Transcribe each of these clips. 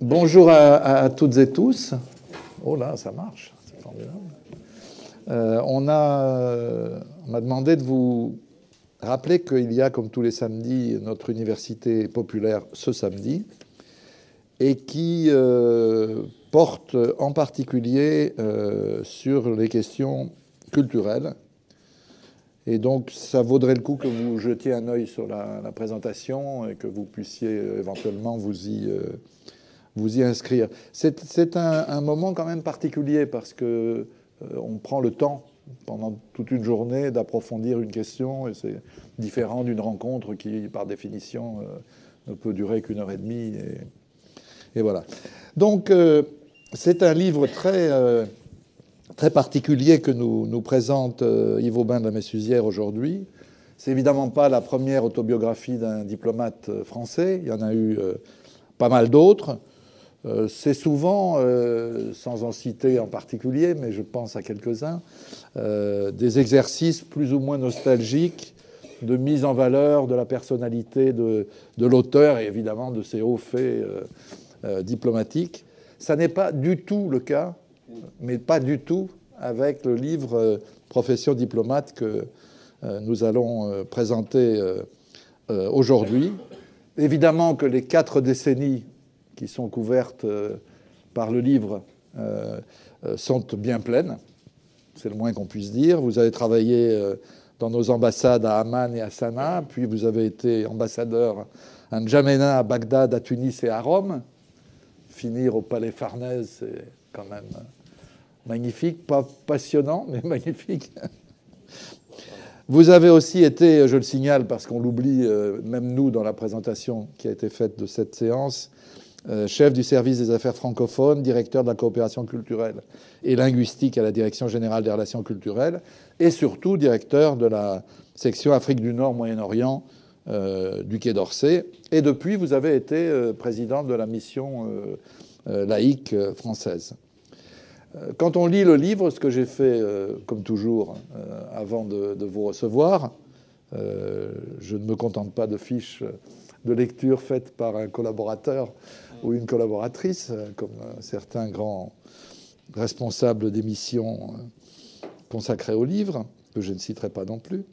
Bonjour à toutes et tous. Oh là, ça marche, c'est formidable. On m'a demandé de vous rappeler qu'il y a, comme tous les samedis, notre université populaire ce samedi, et qui porte en particulier sur les questions culturelles. Et donc, ça vaudrait le coup que vous jetiez un œil sur la présentation et que vous puissiez éventuellement vous y inscrire. C'est un moment quand même particulier parce que on prend le temps pendant toute une journée d'approfondir une question et c'est différent d'une rencontre qui, par définition, ne peut durer qu'une heure et demie. Et voilà. Donc, c'est un livre très... très particulier que nous présente Yves Aubin de la Messuzière aujourd'hui. C'est évidemment pas la première autobiographie d'un diplomate français. Il y en a eu pas mal d'autres. C'est souvent, sans en citer en particulier, mais je pense à quelques-uns, des exercices plus ou moins nostalgiques de mise en valeur de la personnalité de l'auteur et évidemment de ses hauts faits diplomatiques. Ça n'est pas du tout le cas, mais pas du tout avec le livre Profession diplomate que nous allons présenter aujourd'hui. Évidemment que les 4 décennies qui sont couvertes par le livre sont bien pleines, c'est le moins qu'on puisse dire. Vous avez travaillé dans nos ambassades à Amman et à Sanaa, puis vous avez été ambassadeur à N'Djamena, à Bagdad, à Tunis et à Rome. Finir au Palais Farnèse, c'est quand même magnifique, pas passionnant, mais magnifique. Vous avez aussi été, je le signale parce qu'on l'oublie, même nous, dans la présentation qui a été faite de cette séance, chef du service des affaires francophones, directeur de la coopération culturelle et linguistique à la Direction générale des relations culturelles, et surtout directeur de la section Afrique du Nord-Moyen-Orient du Quai d'Orsay. Et depuis, vous avez été président de la mission laïque française. Quand on lit le livre, ce que j'ai fait, comme toujours, avant de vous recevoir, je ne me contente pas de fiches de lecture faites par un collaborateur ou une collaboratrice, comme certains grands responsables d'émissions consacrées au livre, que je ne citerai pas non plus.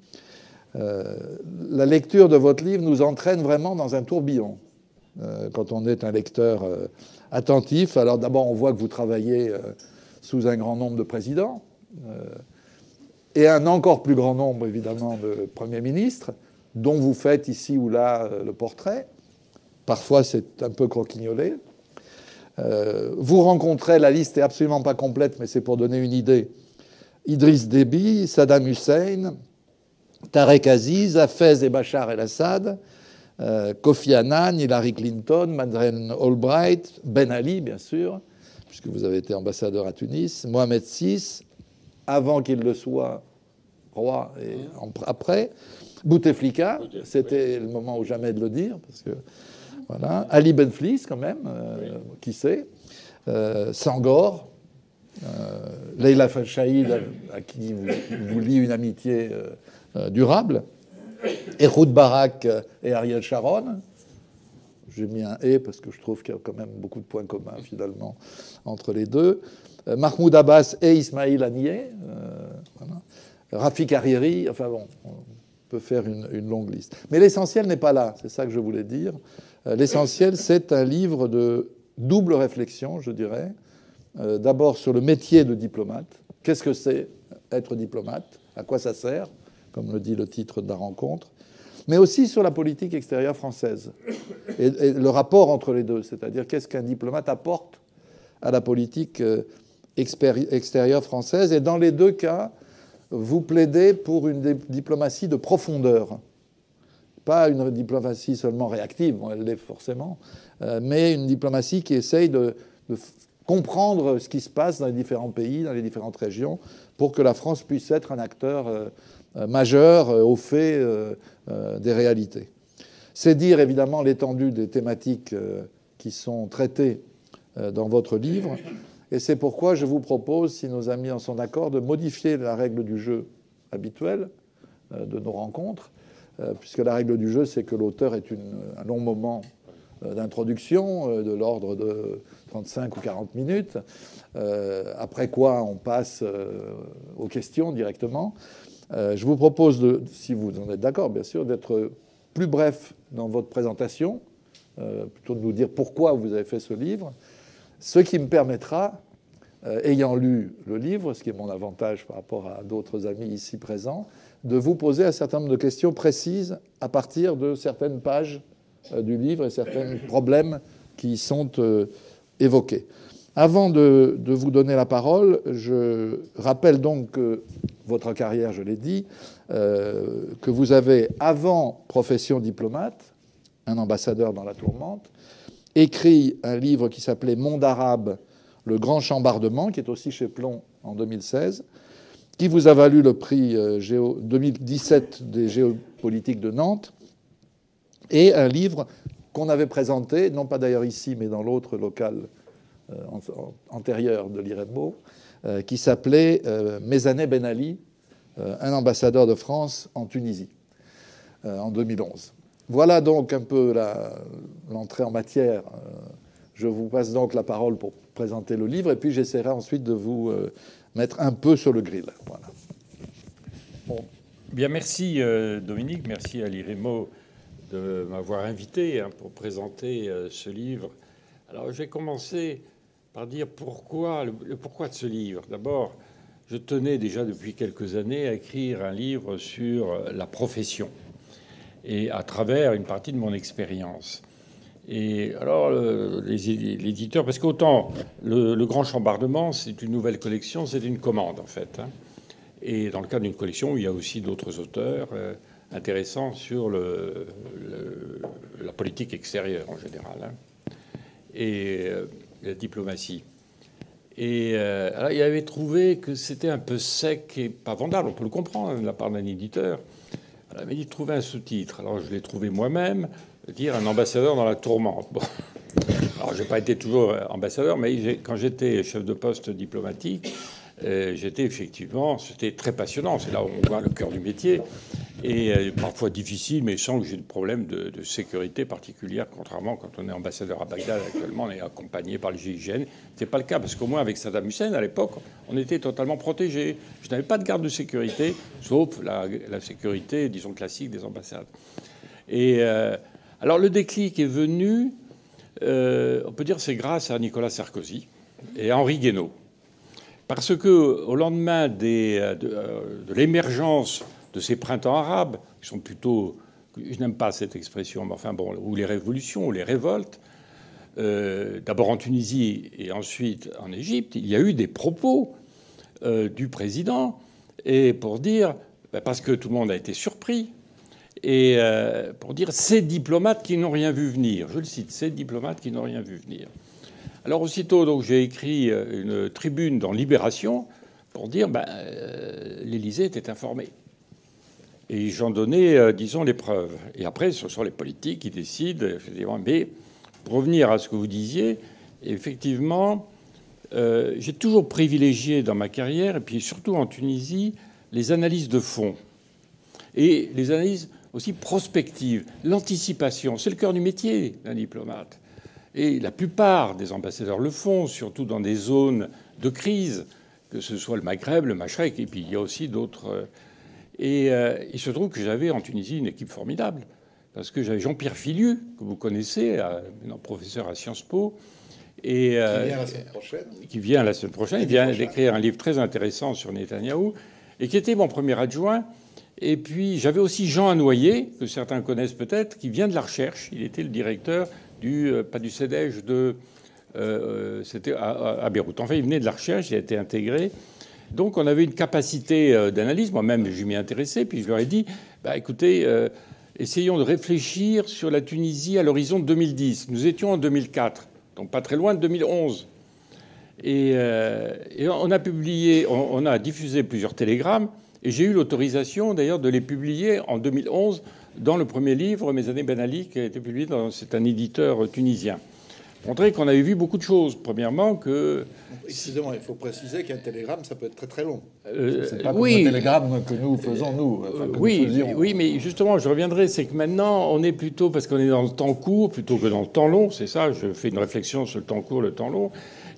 La lecture de votre livre nous entraîne vraiment dans un tourbillon. Quand on est un lecteur attentif. Alors d'abord, on voit que vous travaillez sous un grand nombre de présidents et un encore plus grand nombre, évidemment, de premiers ministres, dont vous faites ici ou là le portrait. Parfois, c'est un peu croquignolé. Vous rencontrez, la liste n'est absolument pas complète, mais c'est pour donner une idée, Idriss Déby, Saddam Hussein, Tarek Aziz, Hafez et Bachar el-Assad, Kofi Annan, Hillary Clinton, Madeleine Albright, Ben Ali, bien sûr, puisque vous avez été ambassadeur à Tunis, Mohamed VI, avant qu'il le soit roi et après, Bouteflika, c'était le moment ou jamais de le dire, parce que voilà, Ali Benflis, quand même, qui sait, Sangor, Leila Fachaïd, à qui vous lie une amitié durable. Ehud Barak et Ariel Sharon. J'ai mis un « et » parce que je trouve qu'il y a quand même beaucoup de points communs, finalement, entre les deux. Mahmoud Abbas et Ismail Haniyeh. Voilà. Rafik Hariri. Enfin bon, on peut faire une longue liste. Mais l'essentiel n'est pas là, c'est ça que je voulais dire. L'essentiel, c'est un livre de double réflexion, je dirais. D'abord sur le métier de diplomate. Qu'est-ce que c'est être diplomate? À quoi ça sert? Comme le dit le titre de la rencontre, mais aussi sur la politique extérieure française et le rapport entre les deux, c'est-à-dire qu'est-ce qu'un diplomate apporte à la politique extérieure française. Et dans les deux cas, vous plaidez pour une diplomatie de profondeur, pas une diplomatie seulement réactive, bon, elle l'est forcément, mais une diplomatie qui essaye de comprendre ce qui se passe dans les différents pays, dans les différentes régions, pour que la France puisse être un acteur majeur au fait des réalités. C'est dire évidemment l'étendue des thématiques qui sont traitées dans votre livre, et c'est pourquoi je vous propose, si nos amis en sont d'accord, de modifier la règle du jeu habituelle de nos rencontres, puisque la règle du jeu, c'est que l'auteur est un long moment d'introduction de l'ordre de 35 ou 40 minutes, après quoi on passe aux questions directement. Je vous propose, si vous en êtes d'accord bien sûr, d'être plus bref dans votre présentation, plutôt de nous dire pourquoi vous avez fait ce livre, ce qui me permettra, ayant lu le livre, ce qui est mon avantage par rapport à d'autres amis ici présents, de vous poser un certain nombre de questions précises à partir de certaines pages du livre et certains problèmes qui y sont évoqués. Avant de vous donner la parole, je rappelle donc que votre carrière, je l'ai dit, que vous avez, avant Profession diplomate, un ambassadeur dans la tourmente, écrit un livre qui s'appelait Monde arabe, le grand chambardement, qui est aussi chez Plon en 2016, qui vous a valu le prix 2017 des géopolitiques de Nantes, et un livre qu'on avait présenté, non pas d'ailleurs ici, mais dans l'autre local antérieur de l'IREMO, qui s'appelait Mézanet Ben Ali, un ambassadeur de France en Tunisie, en 2011. Voilà donc un peu l'entrée en matière. Je vous passe donc la parole pour présenter le livre, et puis j'essaierai ensuite de vous mettre un peu sur le grill. Voilà. Bon. Bien, merci Dominique, merci à l'IREMO de m'avoir invité pour présenter ce livre. Alors je vais commencer par dire pourquoi, le pourquoi de ce livre. D'abord, je tenais déjà depuis quelques années à écrire un livre sur la profession et à travers une partie de mon expérience. Et alors l'éditeur, parce qu'autant le grand chambardement, c'est une nouvelle collection, c'est une commande en fait. Hein. Et dans le cadre d'une collection où il y a aussi d'autres auteurs intéressants sur la politique extérieure en général, hein, et la diplomatie. Et alors, il avait trouvé que c'était un peu sec et pas vendable, on peut le comprendre, hein, de la part d'un éditeur. Alors, il m'a dit de trouver un sous-titre. Alors je l'ai trouvé moi-même, dire un ambassadeur dans la tourmente. Bon. Alors j'ai pas été toujours ambassadeur, mais quand j'étais chef de poste diplomatique, j'étais effectivement... C'était très passionnant, c'est là où on voit le cœur du métier. Et parfois difficile, mais sans que j'ai de problème de sécurité particulière, contrairement quand on est ambassadeur à Bagdad actuellement, on est accompagné par le GIGN. C'est pas le cas, parce qu'au moins avec Saddam Hussein, à l'époque, on était totalement protégés. Je n'avais pas de garde de sécurité, sauf la sécurité, disons, classique des ambassades. Et alors le déclic est venu, on peut dire c'est grâce à Nicolas Sarkozy et à Henri Guénaud. Parce qu'au lendemain de l'émergence de ces printemps arabes, qui sont plutôt... Je n'aime pas cette expression, mais enfin bon, ou les révolutions, ou les révoltes, d'abord en Tunisie et ensuite en Égypte, il y a eu des propos du président, et pour dire... Ben parce que tout le monde a été surpris, et pour dire « ces diplomates qui n'ont rien vu venir ». Je le cite, « ces diplomates qui n'ont rien vu venir ». Alors aussitôt, donc, j'ai écrit une tribune dans Libération pour dire ben, l'Élysée était informé. Et j'en donnais, disons, les preuves. Et après, ce sont les politiques qui décident, effectivement. Mais pour revenir à ce que vous disiez, effectivement, j'ai toujours privilégié dans ma carrière, et puis surtout en Tunisie, les analyses de fond. Et les analyses aussi prospectives. L'anticipation, c'est le cœur du métier d'un diplomate. Et la plupart des ambassadeurs le font, surtout dans des zones de crise, que ce soit le Maghreb, le Machrek, et puis il y a aussi d'autres... Et il se trouve que j'avais en Tunisie une équipe formidable, parce que j'avais Jean-Pierre Filiu, que vous connaissez, professeur à Sciences Po, et qui vient la semaine prochaine. Il vient d'écrire un livre très intéressant sur Netanyahou, et qui était mon premier adjoint. Et puis j'avais aussi Jean Annoyer, que certains connaissent peut-être, qui vient de la recherche. Il était le directeur du... pas du CEDEJ, de... c'était à Beyrouth. Enfin, il venait de la recherche, il a été intégré... Donc on avait une capacité d'analyse. Moi-même, je m'y intéressais. Puis je leur ai dit, bah, écoutez, essayons de réfléchir sur la Tunisie à l'horizon de 2010. Nous étions en 2004, donc pas très loin de 2011. Et on a publié, on a diffusé plusieurs télégrammes. Et j'ai eu l'autorisation, d'ailleurs, de les publier en 2011 dans le premier livre, Mézanet Ben Ali, qui a été publié dans... C'est un éditeur tunisien. Montrer qu'on avait vu beaucoup de choses. Premièrement, que Excusez-moi, il faut préciser qu'un télégramme, ça peut être très très long. C'est pas oui, comme le télégramme que nous faisons, nous. Enfin, que oui, oui, mais justement, je reviendrai. C'est que maintenant, on est plutôt, parce qu'on est dans le temps court plutôt que dans le temps long. C'est ça, je fais une réflexion sur le temps court, le temps long.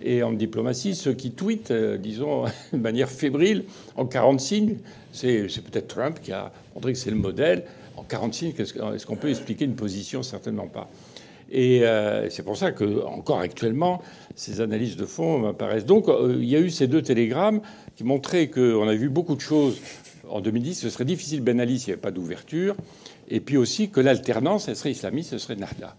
Et en diplomatie, ceux qui tweetent, disons, de manière fébrile, en 40 signes, c'est peut-être Trump qui a montré que c'est le modèle. En 40 signes, est-ce qu'on peut expliquer une position? Certainement pas. Et c'est pour ça que, encore actuellement, ces analyses de fond m'apparaissent. Donc, il y a eu ces deux télégrammes qui montraient qu'on a vu beaucoup de choses. En 2010, ce serait difficile Ben Ali s'il n'y avait pas d'ouverture. Et puis aussi que l'alternance, elle serait islamiste, ce serait nada.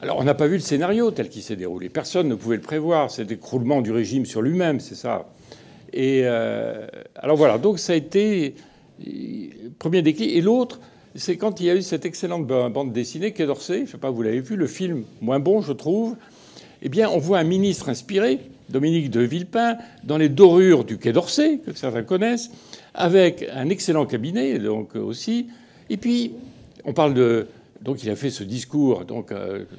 Alors, on n'a pas vu le scénario tel qu'il s'est déroulé. Personne ne pouvait le prévoir. C'est l'écroulement du régime sur lui-même, c'est ça. Et alors voilà. Donc, ça a été premier déclic. Et l'autre, c'est quand il y a eu cette excellente bande dessinée, Quai d'Orsay, je ne sais pas, vous l'avez vu, le film moins bon, je trouve, eh bien, on voit un ministre inspiré, Dominique de Villepin, dans les dorures du Quai d'Orsay, que certains connaissent, avec un excellent cabinet, donc aussi. Et puis, on parle de... Donc il a fait ce discours, donc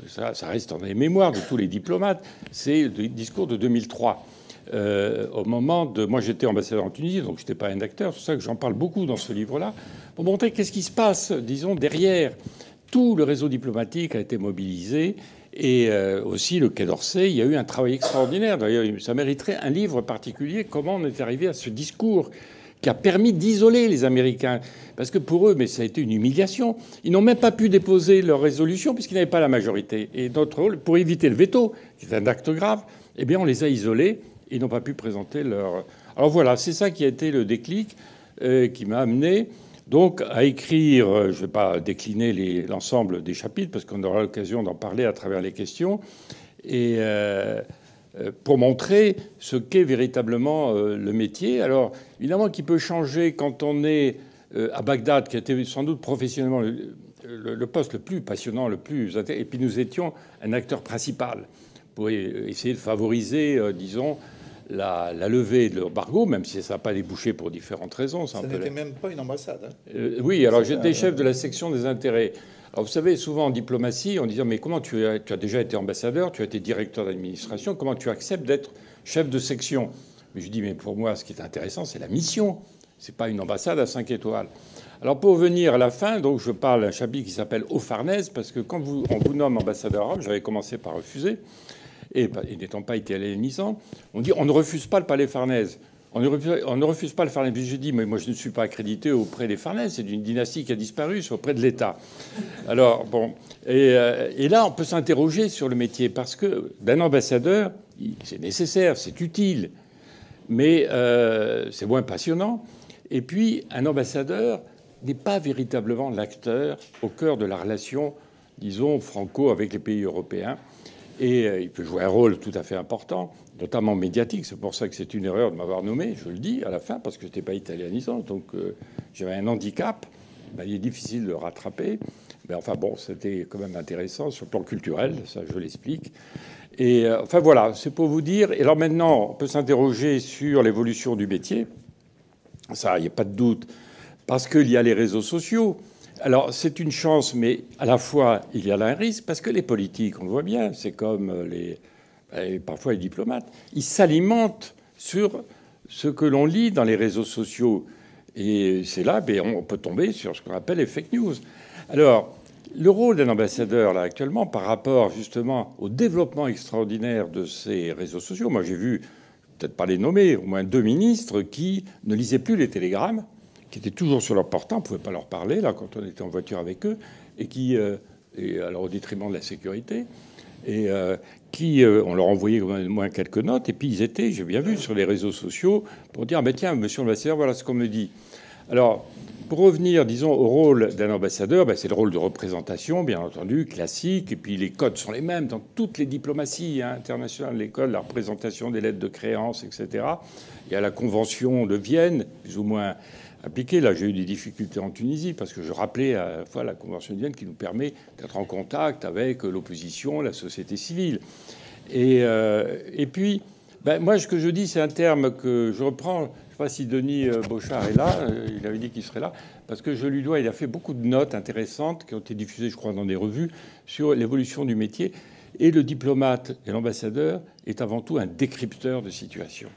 ça reste dans les mémoires de tous les diplomates, c'est le discours de 2003. Au moment de... Moi, j'étais ambassadeur en Tunisie, donc je n'étais pas un acteur. C'est pour ça que j'en parle beaucoup dans ce livre-là, pour montrer qu'est-ce qui se passe, disons, derrière. Tout le réseau diplomatique a été mobilisé. Et aussi le Quai d'Orsay, il y a eu un travail extraordinaire. D'ailleurs, ça mériterait un livre particulier, comment on est arrivé à ce discours qui a permis d'isoler les Américains. Parce que pour eux, mais ça a été une humiliation. Ils n'ont même pas pu déposer leur résolution puisqu'ils n'avaient pas la majorité. Et notre rôle, pour éviter le veto, qui est un acte grave, eh bien, on les a isolés. Ils n'ont pas pu présenter leur... Alors voilà, c'est ça qui a été le déclic qui m'a amené donc à écrire... je ne vais pas décliner l'ensemble des chapitres parce qu'on aura l'occasion d'en parler à travers les questions. Et pour montrer ce qu'est véritablement le métier. Alors évidemment qui peut changer quand on est à Bagdad, qui a été sans doute professionnellement le poste le plus passionnant, le plus... Et puis nous étions un acteur principal pour essayer de favoriser, disons... La levée de l'embargo, même si ça n'a pas débouché pour différentes raisons. Ça n'était même pas une ambassade. Hein. Oui, alors j'étais chef de la section des intérêts. Alors vous savez, souvent en diplomatie, on dit « Mais comment tu as déjà été ambassadeur, tu as été directeur d'administration, comment tu acceptes d'être chef de section ?» Mais je dis « Mais pour moi, ce qui est intéressant, c'est la mission. C'est pas une ambassade à 5 étoiles. » Alors pour venir à la fin, donc je parle d'un chapitre qui s'appelle « Au Farnèse » parce que quand on vous nomme ambassadeur arabe, j'avais commencé par refuser. Et n'étant pas été hellénisant, on dit on ne refuse pas le Palais Farnèse. On ne refuse pas le Farnèse. Puis je dis mais moi je ne suis pas accrédité auprès des Farnèse. C'est une dynastie qui a disparu, c'est auprès de l'État. Alors bon, et là on peut s'interroger sur le métier parce que d'un ambassadeur, c'est nécessaire, c'est utile, mais c'est moins passionnant. Et puis un ambassadeur n'est pas véritablement l'acteur au cœur de la relation, disons franco avec les pays européens. Et il peut jouer un rôle tout à fait important, notamment médiatique. C'est pour ça que c'est une erreur de m'avoir nommé, je le dis à la fin, parce que je n'étais pas italienisant. Donc j'avais un handicap. Ben, il est difficile de le rattraper. Mais enfin bon, c'était quand même intéressant sur le plan culturel. Ça, je l'explique. Et enfin voilà, c'est pour vous dire. Et alors maintenant, on peut s'interroger sur l'évolution du métier. Ça, il n'y a pas de doute. Parce qu'il y a les réseaux sociaux. Alors c'est une chance, mais à la fois il y a là un risque, parce que les politiques, on le voit bien, c'est comme parfois les diplomates, ils s'alimentent sur ce que l'on lit dans les réseaux sociaux. Et c'est là ben, on peut tomber sur ce qu'on appelle les fake news. Alors le rôle d'un ambassadeur, là, actuellement, par rapport justement au développement extraordinaire de ces réseaux sociaux, moi j'ai vu, peut-être pas les nommer, au moins 2 ministres qui ne lisaient plus les télégrammes, qui étaient toujours sur leur portant, on ne pouvait pas leur parler, là, quand on était en voiture avec eux, et qui, et alors au détriment de la sécurité, et qui, on leur envoyait au moins quelques notes, et puis ils étaient, j'ai bien vu, sur les réseaux sociaux, pour dire, ah, ben tiens, monsieur l'ambassadeur, voilà ce qu'on me dit. Alors, pour revenir, disons, au rôle d'un ambassadeur, ben, c'est le rôle de représentation, bien entendu, classique, et puis les codes sont les mêmes dans toutes les diplomaties hein, internationales, les codes, la représentation des lettres de créance, etc. Il y a la Convention de Vienne, plus ou moins... appliqué. Là, j'ai eu des difficultés en Tunisie parce que je rappelais à la fois la Convention de Vienne qui nous permet d'être en contact avec l'opposition, la société civile. Et puis, ben, moi, ce que je dis, c'est un terme que je reprends. Je ne sais pas si Denis Bochard est là. Il avait dit qu'il serait là parce que je lui dois... Il a fait beaucoup de notes intéressantes qui ont été diffusées, je crois, dans des revues sur l'évolution du métier. Et le diplomate et l'ambassadeur est avant tout un décrypteur de situation.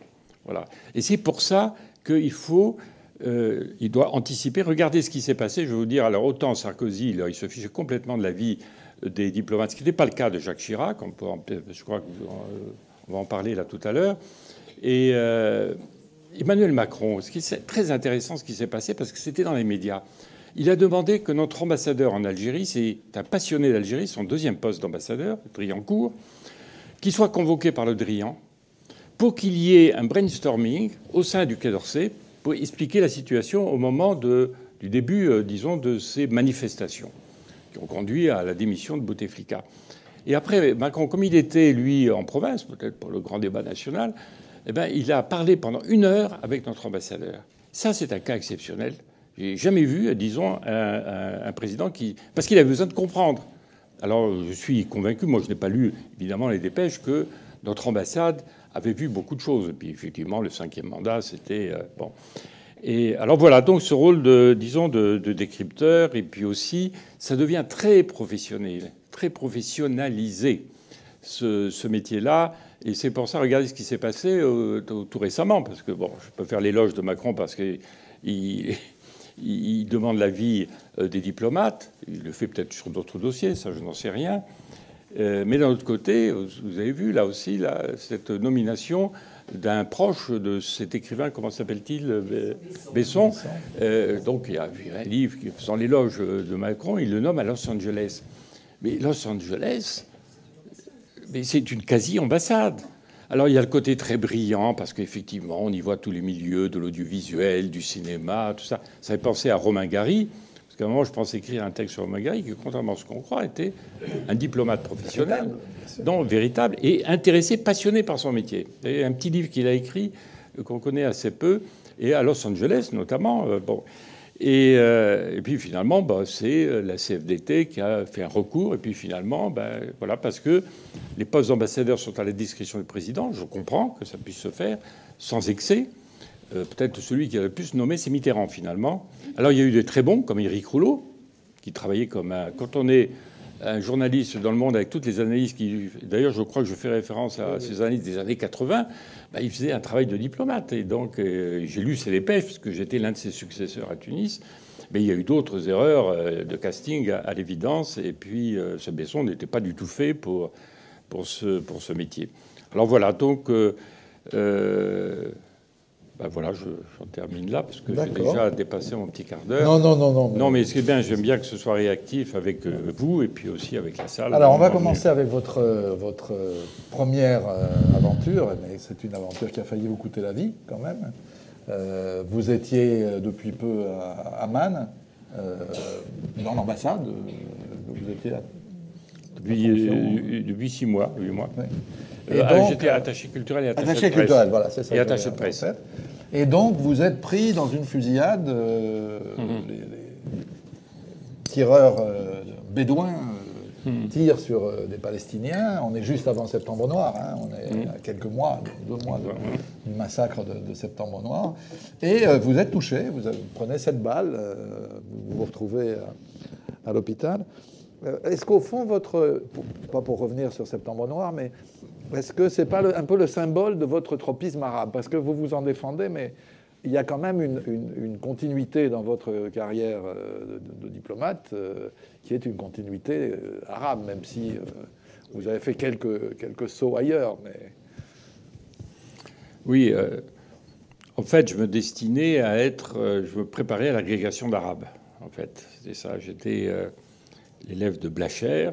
Voilà. Et c'est pour ça qu'il faut... il doit anticiper. Regardez ce qui s'est passé. Je vais vous dire, alors autant Sarkozy, là, il se fiche complètement de la vie des diplomates, ce qui n'était pas le cas de Jacques Chirac. On peut en, je crois qu'on va en parler là tout à l'heure. Et Emmanuel Macron, c'est très intéressant ce qui s'est passé parce que c'était dans les médias. Il a demandé que notre ambassadeur en Algérie, c'est un passionné d'Algérie, son deuxième poste d'ambassadeur, Driancourt, qui soit convoqué par le Drian pour qu'il y ait un brainstorming au sein du Quai d'Orsay pour expliquer la situation au moment du début, disons, de ces manifestations qui ont conduit à la démission de Bouteflika. Et après, Macron, comme il était, lui, en province, peut-être pour le grand débat national, eh bien, il a parlé pendant 1 heure avec notre ambassadeur. Ça, c'est un cas exceptionnel. J'ai jamais vu, disons, un président qui... Parce qu'il avait besoin de comprendre. Alors, je suis convaincu, moi, je n'ai pas lu, évidemment, les dépêches, que notre ambassade avait vu beaucoup de choses. Et puis, effectivement, le 5e mandat, c'était... bon. Et alors, voilà. Donc, ce rôle, de décrypteur. Et puis aussi, ça devient très professionnel, très professionnalisé, ce métier-là. Et c'est pour ça, regardez ce qui s'est passé tout récemment. Parce que, bon, je peux faire l'éloge de Macron parce que il demande l'avis des diplomates. Il le fait peut-être sur d'autres dossiers, ça je n'en sais rien. Mais d'un autre côté, vous avez vu là aussi cette nomination d'un proche de cet écrivain, comment s'appelle-t-il, Besson. Donc il y a un livre qui faisant l'éloge de Macron, il le nomme à Los Angeles. Mais Los Angeles, c'est une quasi-ambassade. Alors il y a le côté très brillant, parce qu'effectivement, on y voit tous les milieux, de l'audiovisuel, du cinéma, tout ça. Ça fait penser à Romain Gary, parce qu'à un moment, je pensais écrire un texte sur Romain Gary, qui, contrairement à ce qu'on croit, était un diplomate professionnel, véritable, et intéressé, passionné par son métier. Et un petit livre qu'il a écrit, qu'on connaît assez peu, et à Los Angeles notamment. Bon. Et puis finalement, c'est la CFDT qui a fait un recours. Et puis finalement, voilà, parce que les postes d'ambassadeurs sont à la discrétion du président. Je comprends que ça puisse se faire sans excès. Peut-être celui qui a le plus nommé, c'est Mitterrand finalement. Alors il y a eu des très bons, comme Éric Rouleau, qui travaillait comme un... Quand on est un journaliste dans le monde avec toutes les analyses qui... D'ailleurs, je crois que je fais référence à ces analyses des années 80. Il faisait un travail de diplomate. Et donc, j'ai lu ses dépêches, parce que j'étais l'un de ses successeurs à Tunis. Mais il y a eu d'autres erreurs de casting, à l'évidence. Et puis, ce Besson n'était pas du tout fait pour ce métier. Alors voilà, donc... voilà, j'en termine là, parce que j'ai déjà dépassé mon petit quart d'heure. Non. Non, mais c'est bien, j'aime bien que ce soit réactif avec vous et puis aussi avec la salle. Alors, on va commencer avec votre première aventure. Mais c'est une aventure qui a failli vous coûter la vie, quand même. Vous étiez depuis peu à Amman, dans l'ambassade. Vous étiez là depuis 6 mois, 8 mois. Oui. J'étais attaché culturel et attaché de presse. Culturel, voilà, c'est ça. Et attaché de presse. Et donc, vous êtes pris dans une fusillade. Les tireurs bédouins tirent sur des Palestiniens. On est juste avant Septembre Noir. Hein. On est à quelques mois, 2 mois du massacre de Septembre Noir. Et vous êtes touché. Vous prenez 7 balles. Vous vous retrouvez à l'hôpital. Est-ce qu'au fond, pas pour revenir sur Septembre Noir, mais est-ce que c'est pas un peu le symbole de votre tropisme arabe? Parce que vous vous en défendez, mais il y a quand même une continuité dans votre carrière de diplomate qui est une continuité arabe, même si vous avez fait quelques sauts ailleurs. Mais... Oui. En fait, je me destinais à être... je me préparais à l'agrégation d'arabe, en fait. C'était ça. J'étais... l'élève de Blacher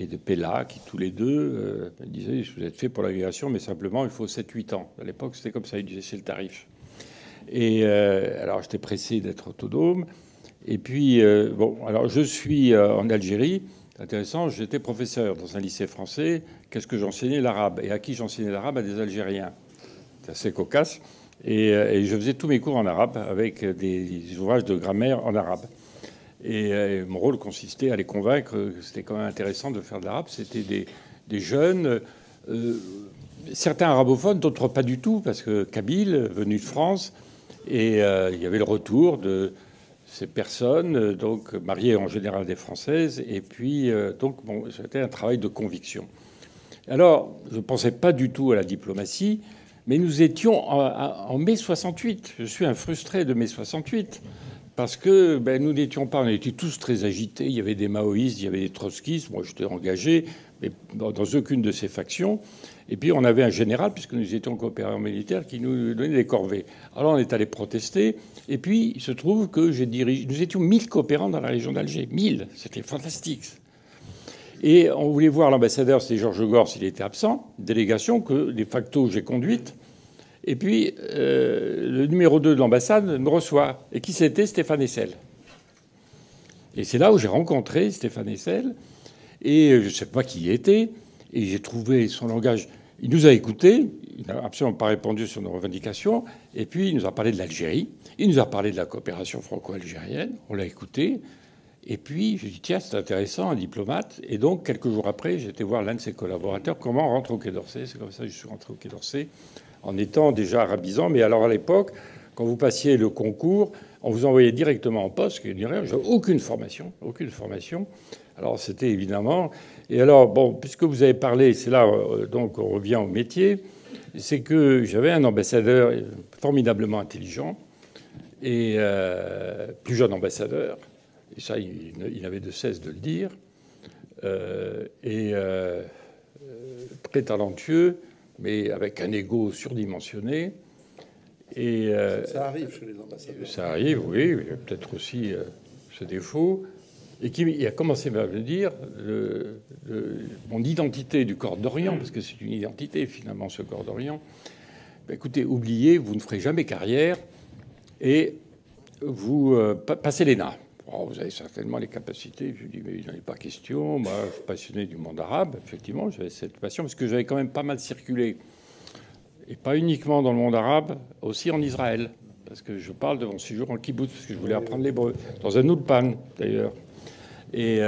et de Pella, qui tous les deux me disaient « Vous êtes fait pour l'agrégation, mais simplement, il faut 7-8 ans ». À l'époque, c'était comme ça. Ils disaient « C'est le tarif ». Et alors, j'étais pressé d'être autonome. Et puis, alors je suis en Algérie. C'est intéressant. J'étais professeur dans un lycée français. Qu'est-ce que j'enseignais? L'arabe. Et à qui j'enseignais l'arabe? À des Algériens. C'est assez cocasse. Et je faisais tous mes cours en arabe avec des ouvrages de grammaire en arabe. Et mon rôle consistait à les convaincre que c'était quand même intéressant de faire de l'arabe. C'était des jeunes, certains arabophones, d'autres pas du tout, parce que Kabyle, venu de France, et il y avait le retour de ces personnes, donc mariées en général des Françaises, et puis donc bon, c'était un travail de conviction. Alors, je ne pensais pas du tout à la diplomatie, mais nous étions en mai 68. Je suis un frustré de mai 68 parce que ben, nous n'étions pas... On était tous très agités. Il y avait des maoïstes, il y avait des trotskistes. Moi, j'étais engagé, mais dans aucune de ces factions. Et puis, on avait un général, puisque nous étions coopérants militaires, qui nous donnait des corvées. Alors, on est allé protester. Et puis, il se trouve que j'ai dirigé... Nous étions 1000 coopérants dans la région d'Alger. 1000. C'était fantastique. Et on voulait voir l'ambassadeur, c'était Georges Gorce, il était absent, délégation que, de facto, j'ai conduite. Et puis, le numéro 2 de l'ambassade me reçoit. Et qui c'était? Stéphane Hessel. Et c'est là où j'ai rencontré Stéphane Hessel. Et je ne sais pas qui il était. Et j'ai trouvé son langage. Il nous a écoutés. Il n'a absolument pas répondu sur nos revendications. Et puis, il nous a parlé de l'Algérie. Il nous a parlé de la coopération franco-algérienne. On l'a écouté. Et puis, je dis, tiens, c'est intéressant, un diplomate. Et donc, quelques jours après, j'étais voir l'un de ses collaborateurs, comment on rentre au Quai d'Orsay. C'est comme ça que je suis rentré au Quai d'Orsay, en étant déjà arabisant. Mais alors, à l'époque, quand vous passiez le concours, on vous envoyait directement en poste, qui dirait, j'ai aucune formation, aucune formation. Alors, c'était évidemment... Et alors, bon, puisque vous avez parlé, c'est là, donc, on revient au métier, c'est que j'avais un ambassadeur formidablement intelligent et plus jeune ambassadeur. Et ça, il n'avait de cesse de le dire, très talentueux, mais avec un ego surdimensionné. Et, ça arrive chez les ambassadeurs. Ça arrive, oui, peut-être aussi ce défaut. Et qui a commencé à me dire mon identité du corps d'Orient, parce que c'est une identité, finalement, ce corps d'Orient. Ben, écoutez, oubliez, vous ne ferez jamais carrière et vous passez l'ENA. Oh, vous avez certainement les capacités. Je lui dis, mais il n'en est pas question. Moi, je suis passionné du monde arabe. Effectivement, j'avais cette passion parce que j'avais quand même pas mal circulé. Et pas uniquement dans le monde arabe, aussi en Israël. Parce que je parle de mon séjour en kibbutz, parce que je voulais apprendre l'hébreu. Dans un oulpan, d'ailleurs. Et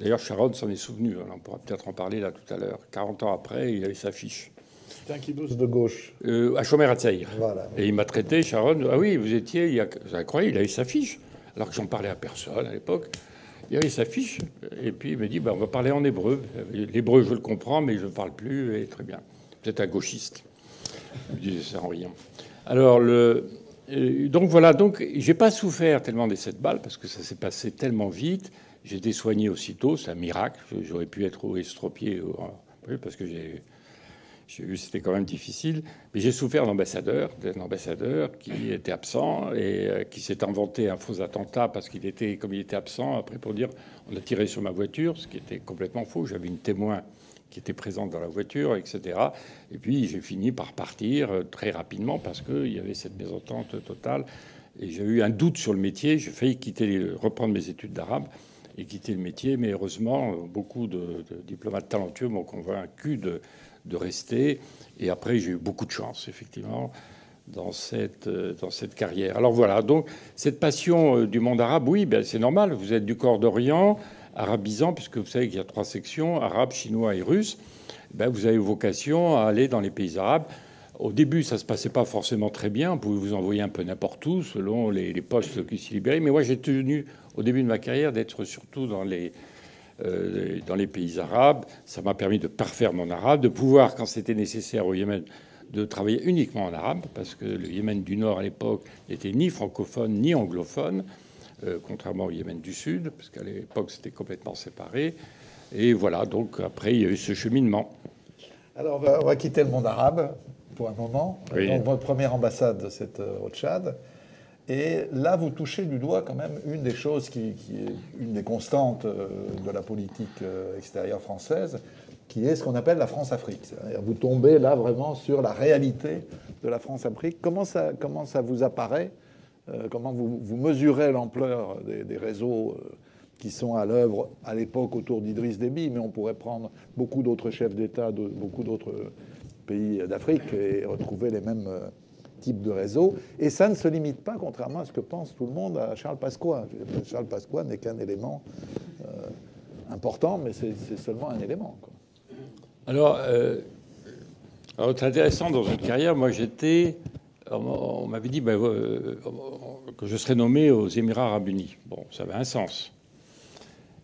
d'ailleurs, Sharon s'en est souvenu. On pourra peut-être en parler là tout à l'heure. 40 ans après, il avait sa fiche. C'était un kibbutz de gauche. À Shomer HaTzaïr. Voilà. Et il m'a traité, Sharon. Ah oui, vous étiez... Il y a... C'est incroyable, il avait sa fiche. Alors que j'en parlais à personne à l'époque. Il s'affiche et puis il me dit ben, on va parler en hébreu. L'hébreu, je le comprends, mais je ne parle plus. Et très bien. Vous êtes un gauchiste. Je me disais ça en riant. Alors, donc voilà. Donc, j'ai pas souffert tellement des 7 balles parce que ça s'est passé tellement vite. J'ai été soigné aussitôt. C'est un miracle. J'aurais pu être estropié parce que j'ai vu c'était quand même difficile. Mais j'ai souffert d'un ambassadeur qui était absent et qui s'est inventé un faux attentat parce qu'il était, comme il était absent, après pour dire on a tiré sur ma voiture, ce qui était complètement faux. J'avais une témoin qui était présente dans la voiture, etc. Et puis j'ai fini par partir très rapidement parce qu'il y avait cette mésentente totale. Et j'ai eu un doute sur le métier. J'ai failli reprendre mes études d'arabe et quitter le métier. Mais heureusement, beaucoup de diplomates talentueux m'ont convaincu de rester. Et après, j'ai eu beaucoup de chance, effectivement, dans cette carrière. Alors voilà. Donc cette passion du monde arabe, oui, ben, c'est normal. Vous êtes du corps d'Orient, arabisant, puisque vous savez qu'il y a 3 sections, arabe, chinois et russe. Ben, vous avez vocation à aller dans les pays arabes. Au début, ça se passait pas forcément très bien. Vous pouvez vous envoyer un peu n'importe où, selon les postes qui s'y libéraient. Mais moi, j'ai tenu, au début de ma carrière, d'être surtout dans les pays arabes. Ça m'a permis de parfaire mon arabe, de pouvoir, quand c'était nécessaire au Yémen, de travailler uniquement en arabe, parce que le Yémen du Nord, à l'époque, n'était ni francophone ni anglophone, contrairement au Yémen du Sud, parce qu'à l'époque, c'était complètement séparé. Et voilà, donc après, il y a eu ce cheminement. Alors, on va quitter le monde arabe pour un moment. Oui. Donc, votre première ambassade, c'est au Tchad. Et là, vous touchez du doigt quand même une des choses qui est une des constantes de la politique extérieure française, qui est ce qu'on appelle la France-Afrique. C'est-à-dire vous tombez là vraiment sur la réalité de la France-Afrique. Comment ça vous apparaît? Comment vous mesurez l'ampleur des réseaux qui sont à l'œuvre à l'époque autour d'Idriss Déby, mais on pourrait prendre beaucoup d'autres chefs d'État de beaucoup d'autres pays d'Afrique et retrouver les mêmes type de réseau. Et ça ne se limite pas, contrairement à ce que pense tout le monde, à Charles Pasqua. Charles Pasqua n'est qu'un élément important, mais c'est seulement un élément, quoi. Alors, c'est intéressant, dans une carrière, moi, j'étais on m'avait dit ben, que je serais nommé aux Émirats arabes unis. Bon, ça avait un sens.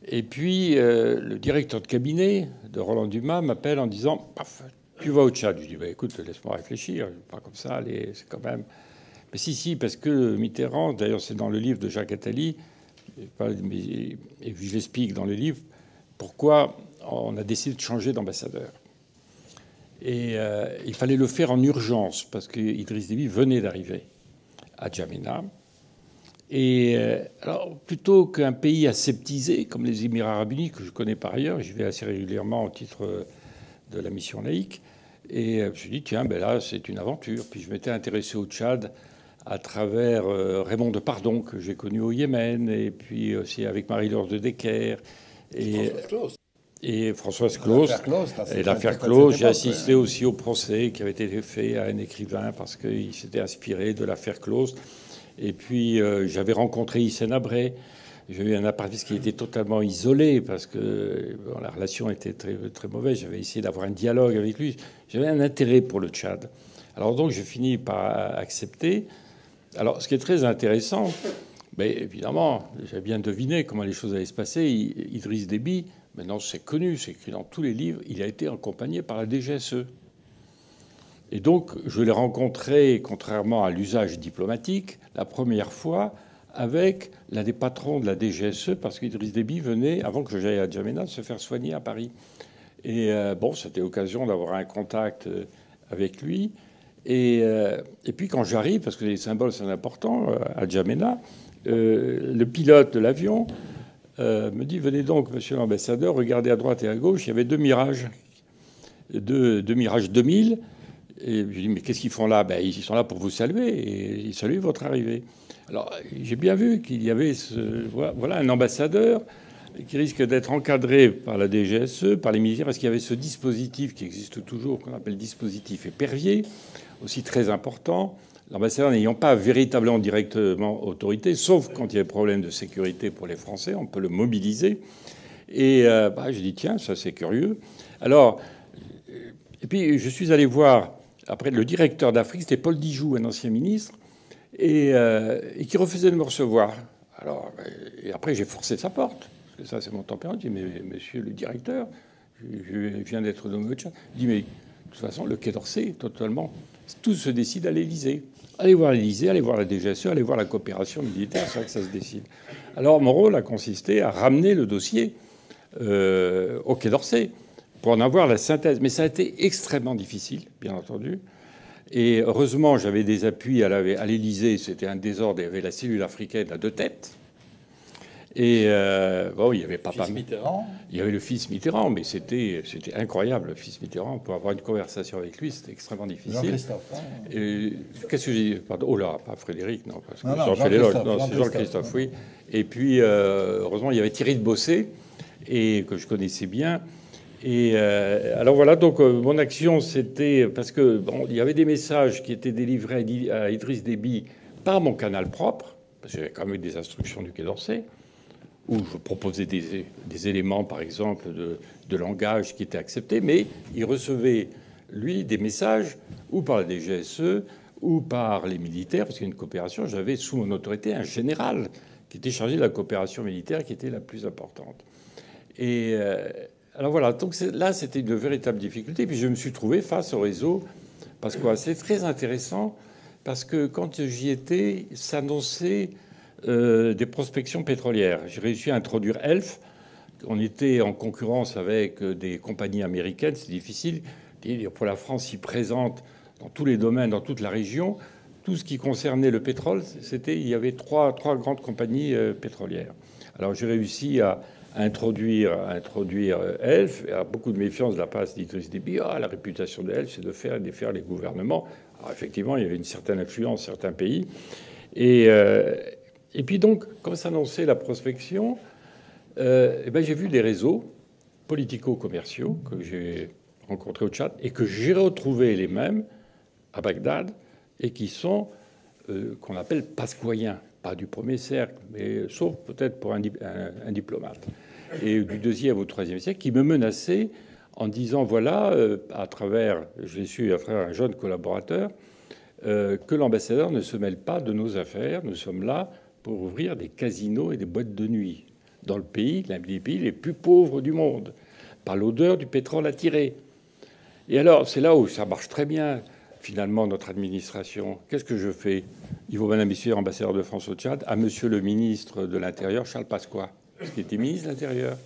Et puis, le directeur de cabinet de Roland Dumas m'appelle en disant paf, tu vas au Tchad. Je dis ben, écoute, laisse-moi réfléchir. Pas comme ça, c'est quand même. Mais si, si, parce que Mitterrand, d'ailleurs, c'est dans le livre de Jacques Attali, et puis je l'explique dans le livre, pourquoi on a décidé de changer d'ambassadeur. Et il fallait le faire en urgence, parce qu'Idriss Déby venait d'arriver à N'Djamena. Et alors, plutôt qu'un pays aseptisé, comme les Émirats arabes unis, que je connais par ailleurs, j'y vais assez régulièrement au titre de la mission laïque, et je me suis dit, tiens, ben là, c'est une aventure. Puis je m'étais intéressé au Tchad à travers Raymond Depardon, que j'ai connu au Yémen, et puis aussi avec Marie-Laure de Decker. Et Françoise Claus. Et l'affaire Claus, j'ai assisté aussi au procès qui avait été fait à un écrivain parce qu'il s'était inspiré de l'affaire Claus. Et puis j'avais rencontré Hissène Habré. J'ai eu un appareilliste qui était totalement isolé parce que bon, la relation était très, très mauvaise. J'avais essayé d'avoir un dialogue avec lui. J'avais un intérêt pour le Tchad. Alors donc je finis par accepter. Alors ce qui est très intéressant, mais évidemment, j'avais bien deviné comment les choses allaient se passer. Idriss Déby, maintenant c'est connu, c'est écrit dans tous les livres, il a été accompagné par la DGSE. Et donc je l'ai rencontré, contrairement à l'usage diplomatique, la première fois avec l'un des patrons de la DGSE, parce qu'Idriss Déby venait, avant que j'aille à N'Djamena, se faire soigner à Paris. Et bon, c'était l'occasion d'avoir un contact avec lui. Et puis quand j'arrive, parce que les symboles sont importants, à N'Djamena, le pilote de l'avion me dit « Venez donc, monsieur l'ambassadeur, regardez à droite et à gauche, il y avait deux mirages, deux mirages 2000. » Et je lui dis « Mais qu'est-ce qu'ils font là ?»« Ben, ils sont là pour vous saluer, et ils saluent votre arrivée. » Alors j'ai bien vu qu'il y avait voilà un ambassadeur qui risque d'être encadré par la DGSE, par les militaires, parce qu'il y avait ce dispositif qui existe toujours, qu'on appelle dispositif épervier, aussi très important. L'ambassadeur n'ayant pas véritablement directement autorité, sauf quand il y a des problèmes de sécurité pour les Français, on peut le mobiliser. Et j'ai dit, tiens, ça c'est curieux. Alors, et puis je suis allé voir, après, le directeur d'Afrique, c'était Paul Dijoux, un ancien ministre, et qui refusait de me recevoir. Alors, et après, j'ai forcé sa porte, parce que ça c'est mon tempérament. Je dis, mais monsieur le directeur, je viens d'être nommé au Tchad. Je dis, mais de toute façon, le Quai d'Orsay, totalement. Tout se décide à l'Élysée. Allez voir l'Élysée, allez voir la DGSE, allez voir la coopération militaire, c'est vrai que ça se décide. Alors mon rôle a consisté à ramener le dossier au Quai d'Orsay pour en avoir la synthèse. Mais ça a été extrêmement difficile, bien entendu. Et heureusement, j'avais des appuis à l'Élysée. C'était un désordre. Il y avait la cellule africaine à deux têtes. Et bon, il y avait papa Mitterrand. Il y avait le fils Mitterrand, mais c'était incroyable, le fils Mitterrand. Pour avoir une conversation avec lui, c'était extrêmement difficile. Jean-Christophe. Hein. Qu'est-ce que j'ai dit ? Pardon. Oh là, pas Frédéric, non, parce que j'en fais l'éloge. Non, c'est Jean-Christophe, oui. Et puis, heureusement, il y avait Thierry de Bossé, et que je connaissais bien. Et alors voilà, donc mon action, c'était parce que bon, il y avait des messages qui étaient délivrés à Idriss Déby par mon canal propre, parce que j'avais quand même eu des instructions du Quai d'Orsay, où je proposais des éléments, par exemple, de langage qui étaient acceptés, mais il recevait, lui, des messages ou par la DGSE ou par les militaires, parce qu'il y a une coopération. J'avais sous mon autorité un général qui était chargé de la coopération militaire qui était la plus importante. Et alors voilà, donc là, c'était une véritable difficulté. Puis je me suis trouvé face au réseau, parce que c'est très intéressant, parce que quand j'y étais, s'annonçait des prospections pétrolières. J'ai réussi à introduire ELF. On était en concurrence avec des compagnies américaines. C'est difficile. Et pour la France, s'y présente dans tous les domaines, dans toute la région. Tout ce qui concernait le pétrole, c'était... Il y avait trois grandes compagnies pétrolières. Alors j'ai réussi à introduire ELF. À beaucoup de méfiance de la part d'Idriss Déby. Ah, la réputation d'ELF, c'est de faire défaire les gouvernements. Alors effectivement, il y avait une certaine influence dans certains pays. Et puis donc, comme s'annonçait la prospection, j'ai vu des réseaux politico-commerciaux que j'ai rencontrés au Tchad et que j'ai retrouvés les mêmes à Bagdad et qui sont qu'on appelle pascoyens, pas du premier cercle, mais sauf peut-être pour un diplomate, et du deuxième au troisième cercle, qui me menaçaient en disant, voilà, à travers, je l'ai su à travers un jeune collaborateur, que l'ambassadeur ne se mêle pas de nos affaires. Nous sommes là pour ouvrir des casinos et des boîtes de nuit dans le pays, l'un des pays les plus pauvres du monde, par l'odeur du pétrole attiré. Et alors, c'est là où ça marche très bien, finalement, notre administration. Qu'est-ce que je fais? Yves Aubin de la Messuzière, ambassadeur de France au Tchad, à monsieur le ministre de l'Intérieur, Charles Pasqua, qui était ministre de l'Intérieur.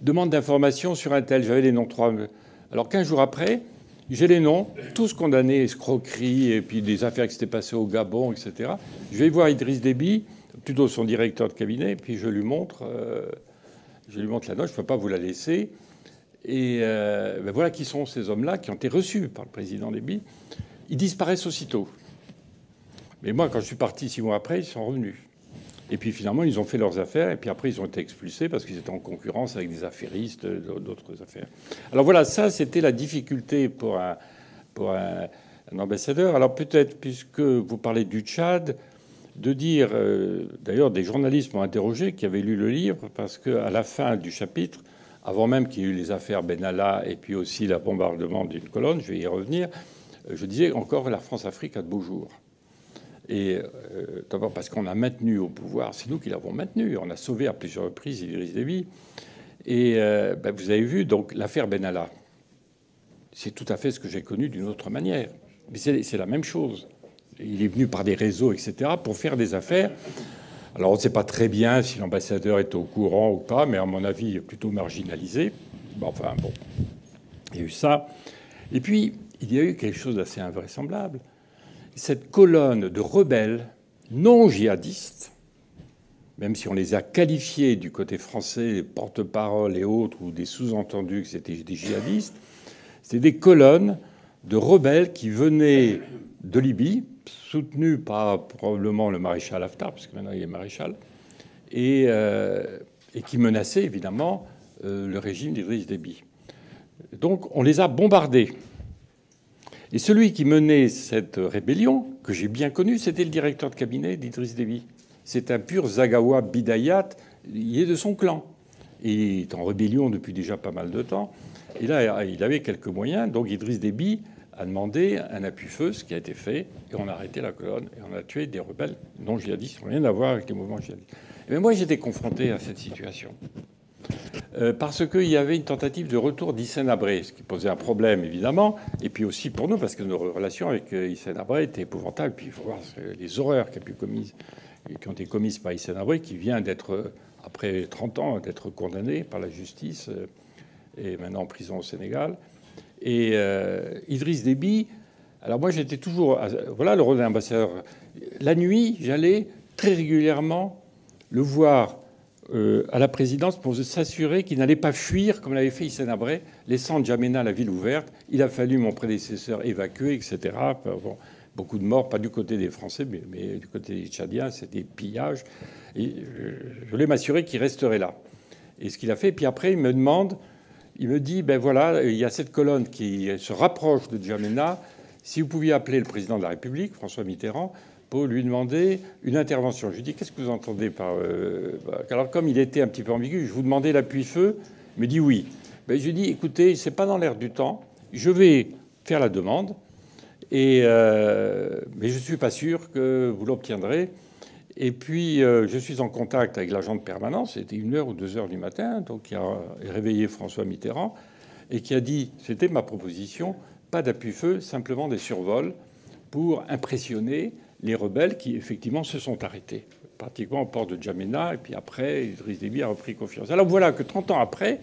Demande d'information sur un tel. J'avais les noms 3. Alors 15 jours après, j'ai les noms, tous condamnés, escroqueries, et puis des affaires qui s'étaient passées au Gabon, etc. Je vais voir Idriss Déby, plutôt son directeur de cabinet, puis je lui montre la note. Je ne peux pas vous la laisser. Et ben voilà qui sont ces hommes-là qui ont été reçus par le président Déby. Ils disparaissent aussitôt. Mais moi, quand je suis parti 6 mois après, ils sont revenus. Et puis finalement, ils ont fait leurs affaires. Et puis après, ils ont été expulsés parce qu'ils étaient en concurrence avec des affairistes, d'autres affaires. Alors voilà, ça, c'était la difficulté pour un ambassadeur. Alors peut-être, puisque vous parlez du Tchad, de dire... D'ailleurs, des journalistes m'ont interrogé qui avaient lu le livre parce qu'à la fin du chapitre, avant même qu'il y ait eu les affaires Ben Ali et puis aussi le bombardement d'une colonne, je vais y revenir, je disais encore la France-Afrique a de beaux jours. Et d'abord parce qu'on a maintenu au pouvoir, c'est nous qui l'avons maintenu, on a sauvé à plusieurs reprises Idriss Déby. Et ben, vous avez vu, donc l'affaire Ben Ali, c'est tout à fait ce que j'ai connu d'une autre manière. Mais c'est la même chose. Il est venu par des réseaux, etc., pour faire des affaires. Alors on ne sait pas très bien si l'ambassadeur est au courant ou pas, mais à mon avis, il est plutôt marginalisé. Enfin bon, il y a eu ça. Et puis, il y a eu quelque chose d'assez invraisemblable. Cette colonne de rebelles non djihadistes, même si on les a qualifiés du côté français, les porte-paroles et autres, ou des sous-entendus que c'était des djihadistes, c'était des colonnes de rebelles qui venaient de Libye, soutenues par probablement le maréchal Haftar, parce que maintenant il est maréchal, et qui menaçaient évidemment le régime d'Idriss Déby. Donc on les a bombardés. Et celui qui menait cette rébellion, que j'ai bien connue, c'était le directeur de cabinet d'Idriss Déby. C'est un pur Zagawa Bidayat. Il est de son clan. Il est en rébellion depuis déjà pas mal de temps. Et là, il avait quelques moyens. Donc Idriss Déby a demandé un appui-feu, ce qui a été fait. Et on a arrêté la colonne. Et on a tué des rebelles non djihadistes. Rien à voir avec les mouvements djihadistes. Mais moi, j'étais confronté à cette situation. Parce qu'il y avait une tentative de retour d'Hissène Habré, ce qui posait un problème, évidemment, et puis aussi pour nous, parce que nos relations avec Hissène Habré étaient épouvantables. Puis il faut voir les horreurs qui ont été commises par Hissène Habré, qui vient d'être, après 30 ans, d'être condamné par la justice, et maintenant en prison au Sénégal. Et Idriss Déby... Alors moi, j'étais toujours... Voilà le rôle d'un ambassadeur. La nuit, j'allais très régulièrement le voir... à la présidence pour s'assurer qu'il n'allait pas fuir, comme l'avait fait Hissène Habré, laissant N'Djamena la ville ouverte. Il a fallu mon prédécesseur évacuer, etc. Bon, beaucoup de morts, pas du côté des Français, mais du côté des Tchadiens, c'était pillage. Et je voulais m'assurer qu'il resterait là. Et ce qu'il a fait, puis après, il me demande, il me dit, ben voilà, il y a cette colonne qui se rapproche de N'Djamena. Si vous pouviez appeler le président de la République, François Mitterrand, pour lui demander une intervention. Je lui dis, qu'est-ce que vous entendez par... Alors, comme il était un petit peu ambigu, je vous demandais l'appui-feu. Il me dit oui. Ben, je lui dis, écoutez, c'est pas dans l'air du temps. Je vais faire la demande. Et, mais je ne suis pas sûr que vous l'obtiendrez. Et puis, je suis en contact avec l'agent de permanence. C'était 1h ou 2h du matin. Donc, il a réveillé François Mitterrand et qui a dit, c'était ma proposition, pas d'appui-feu, simplement des survols pour impressionner les rebelles qui, effectivement, se sont arrêtés, pratiquement au port de N'Djamena. Et puis après, Idriss Déby a repris confiance. Alors voilà que 30 ans après,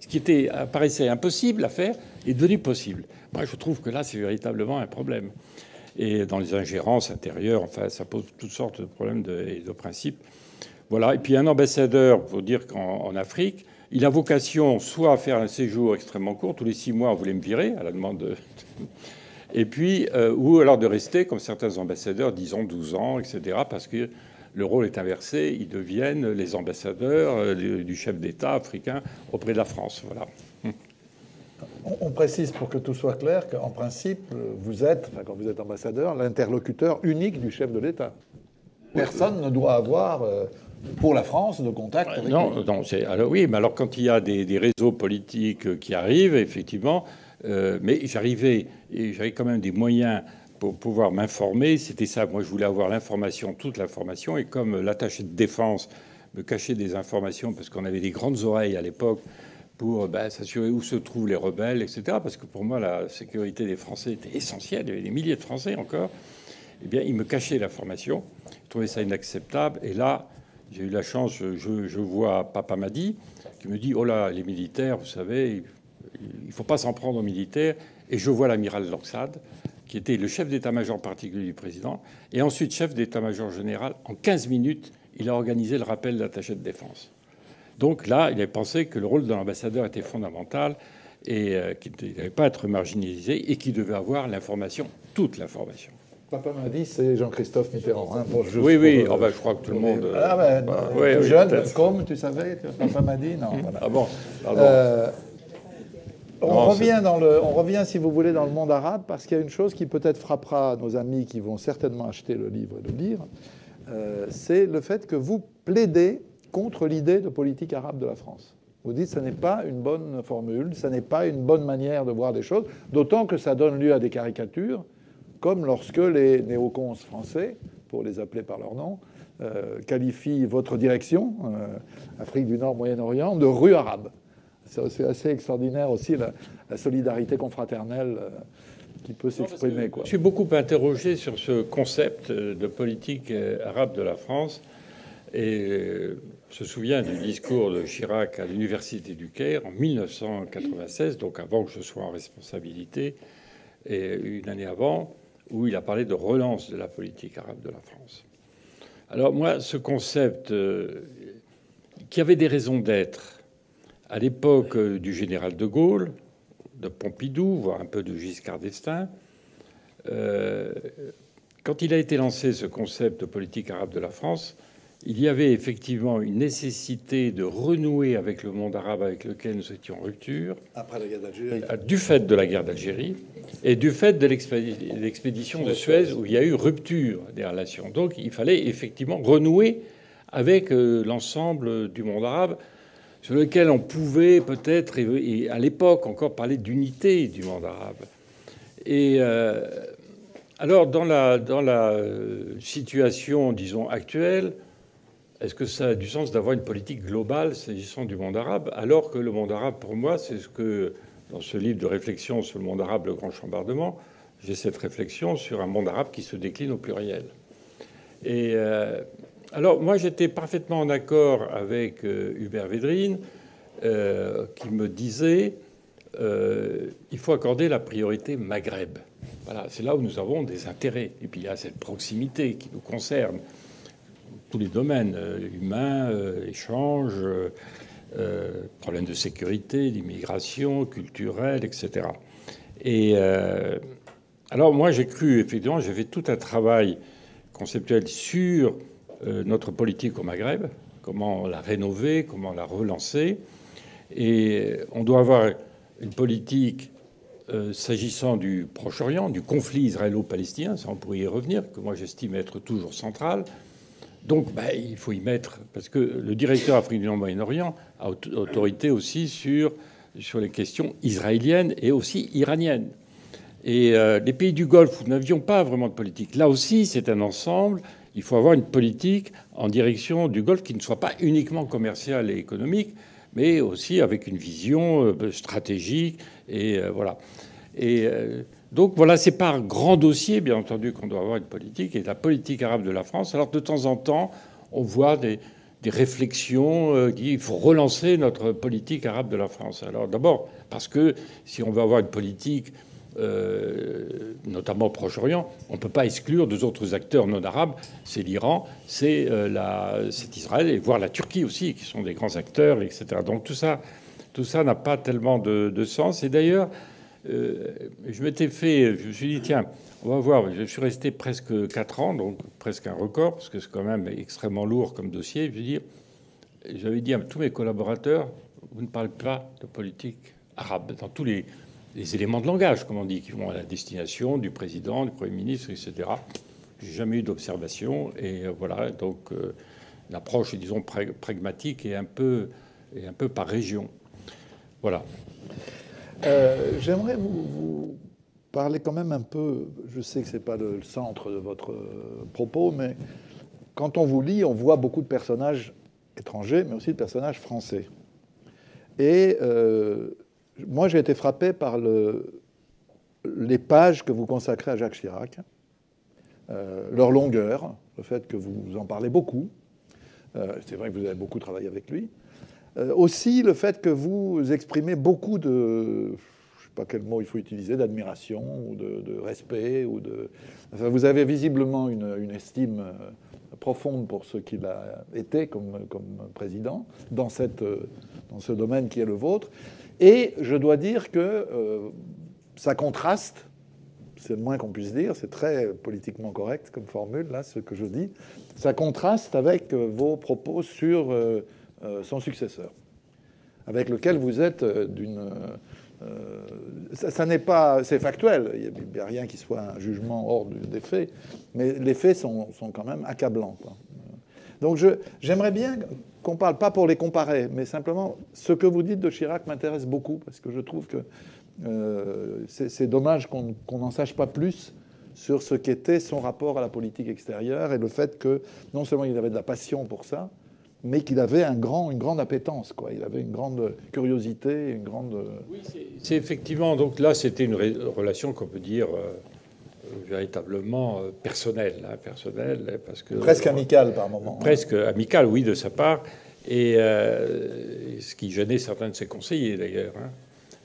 ce qui était, paraissait impossible à faire est devenu possible. Moi, je trouve que là, c'est véritablement un problème. Et dans les ingérences intérieures, enfin, ça pose toutes sortes de problèmes et de principes. Voilà. Et puis un ambassadeur, pour dire qu'en Afrique, il a vocation soit à faire un séjour extrêmement court. Tous les 6 mois, on voulait me virer à la demande de... Et puis, ou alors de rester, comme certains ambassadeurs, disons 12 ans, etc., parce que le rôle est inversé. Ils deviennent les ambassadeurs du chef d'État africain auprès de la France. Voilà. On précise, pour que tout soit clair, qu'en principe, vous êtes, enfin, quand vous êtes ambassadeur, l'interlocuteur unique du chef de l'État. Personne ne doit avoir... pour la France, de contact avec... Non, non, alors, oui, mais alors quand il y a des réseaux politiques qui arrivent, effectivement... mais j'avais quand même des moyens pour pouvoir m'informer. C'était ça. Moi, je voulais avoir l'information, toute l'information. Et comme l'attaché de défense me cachait des informations, parce qu'on avait des grandes oreilles à l'époque, pour s'assurer où se trouvent les rebelles, etc. Parce que pour moi, la sécurité des Français était essentielle. Il y avait des milliers de Français encore. Eh bien, il me cachait l'information. Je trouvais ça inacceptable. Et là, j'ai eu la chance. Je vois Papa Madi qui me dit « Oh là, les militaires, vous savez, il ne faut pas s'en prendre aux militaires. » Et je vois l'amiral Langsad, qui était le chef d'état-major particulier du président, et ensuite chef d'état-major général. En 15 minutes, il a organisé le rappel d'attaché de défense. Donc là, il avait pensé que le rôle de l'ambassadeur était fondamental et qu'il ne devait pas être marginalisé et qu'il devait avoir l'information, toute l'information. Papa m'a dit, c'est Jean-Christophe Mitterrand. Hein, pour oui, oui. Pour, je crois que tout le monde... Ah ben, bah, oui, oui, jeune, comme tu savais, Papa m'a dit, non. Voilà. Ah bon, pardon. On revient, si vous voulez, dans le monde arabe, parce qu'il y a une chose qui peut-être frappera nos amis qui vont certainement acheter le livre et le lire, c'est le fait que vous plaidez contre l'idée de politique arabe de la France. Vous dites que ce n'est pas une bonne formule, ce n'est pas une bonne manière de voir des choses, d'autant que ça donne lieu à des caricatures, comme lorsque les néocons français, pour les appeler par leur nom, qualifient votre direction, Afrique du Nord, Moyen-Orient, de rue arabe. C'est assez extraordinaire aussi la solidarité confraternelle qui peut s'exprimer. Je suis beaucoup interrogé sur ce concept de politique arabe de la France. Et on se souvient du discours de Chirac à l'université du Caire en 1996, donc avant que je sois en responsabilité, et une année avant, où il a parlé de relance de la politique arabe de la France. Alors moi, ce concept qui avait des raisons d'être à l'époque du général de Gaulle, de Pompidou, voire un peu de Giscard d'Estaing, quand il a été lancé ce concept de politique arabe de la France, il y avait effectivement une nécessité de renouer avec le monde arabe avec lequel nous étions en rupture, après la guerre d'Algérie, du fait de la guerre d'Algérie et du fait de l'expédition de Suez où il y a eu rupture des relations. Donc il fallait effectivement renouer avec l'ensemble du monde arabe sur lequel on pouvait peut-être, et à l'époque encore, parler d'unité du monde arabe. Et alors dans la situation, disons, actuelle, est-ce que ça a du sens d'avoir une politique globale s'agissant du monde arabe, alors que le monde arabe, pour moi, c'est ce que, dans ce livre de réflexion sur le monde arabe, le grand chambardement, j'ai cette réflexion sur un monde arabe qui se décline au pluriel. Et alors, moi, j'étais parfaitement en accord avec Hubert Védrine, qui me disait il faut accorder la priorité Maghreb. Voilà, c'est là où nous avons des intérêts. Et puis il y a cette proximité qui nous concerne. Tous les domaines, humains, échanges, problèmes de sécurité, d'immigration, culturels, etc. Et alors moi, j'ai cru, effectivement, j'avais tout un travail conceptuel sur notre politique au Maghreb, comment la rénover, comment la relancer. Et on doit avoir une politique s'agissant du Proche-Orient, du conflit israélo-palestinien, ça on pourrait y revenir, que moi j'estime être toujours central. Donc, il faut y mettre... Parce que le directeur Afrique du Nord Moyen-Orient a autorité aussi sur les questions israéliennes et aussi iraniennes. Et les pays du Golfe, où nous n'avions pas vraiment de politique. Là aussi, c'est un ensemble. Il faut avoir une politique en direction du Golfe qui ne soit pas uniquement commerciale et économique, mais aussi avec une vision stratégique. Et voilà. Et donc voilà, c'est pas un grand dossier, bien entendu, qu'on doit avoir une politique, et la politique arabe de la France. Alors de temps en temps, on voit des réflexions qui il faut relancer notre politique arabe de la France. Alors d'abord, parce que si on veut avoir une politique, notamment Proche-Orient, on ne peut pas exclure deux autres acteurs non arabes, c'est l'Iran, c'est Israël, et voire la Turquie aussi, qui sont des grands acteurs, etc. Donc tout ça n'a pas tellement de sens. Et d'ailleurs... Je me suis dit, tiens, on va voir. Je suis resté presque 4 ans, donc presque un record, parce que c'est quand même extrêmement lourd comme dossier. J'avais dit à tous mes collaborateurs, vous ne parlez pas de politique arabe dans tous les éléments de langage, comme on dit, qui vont à la destination du président, du Premier ministre, etc. J'ai jamais eu d'observation. Et voilà, donc une approche, disons, pragmatique et un peu par région. Voilà. J'aimerais vous parler quand même un peu, je sais que ce n'est pas le centre de votre propos, mais quand on vous lit, on voit beaucoup de personnages étrangers, mais aussi de personnages français. Et moi, j'ai été frappé par les pages que vous consacrez à Jacques Chirac, leur longueur, le fait que vous en parlez beaucoup. C'est vrai que vous avez beaucoup travaillé avec lui. Aussi, le fait que vous exprimez beaucoup de... Je ne sais pas quel mot il faut utiliser, d'admiration ou de respect. Ou de... Enfin, vous avez visiblement une estime profonde pour ce qu'il a été comme président dans ce domaine qui est le vôtre. Et je dois dire que ça contraste, c'est le moins qu'on puisse dire, c'est très politiquement correct comme formule, là, ce que je dis, ça contraste avec vos propos sur son successeur, avec lequel vous êtes d'une... ça n'est pas... C'est factuel, il n'y a rien qui soit un jugement hors des faits, mais les faits sont quand même accablants, quoi. Donc j'aimerais bien qu'on ne parle pas pour les comparer, mais simplement, ce que vous dites de Chirac m'intéresse beaucoup, parce que je trouve que c'est dommage qu'on n'en sache pas plus sur ce qu'était son rapport à la politique extérieure et le fait que, non seulement il avait de la passion pour ça, mais qu'il avait une grande appétence, quoi. Il avait une grande curiosité, une grande... Oui, c'est effectivement... Donc là, c'était une relation qu'on peut dire véritablement personnelle, hein, personnelle, parce que... Presque amicale, par moment. Presque amicale, oui, de sa part. Et ce qui gênait certains de ses conseillers, d'ailleurs, hein,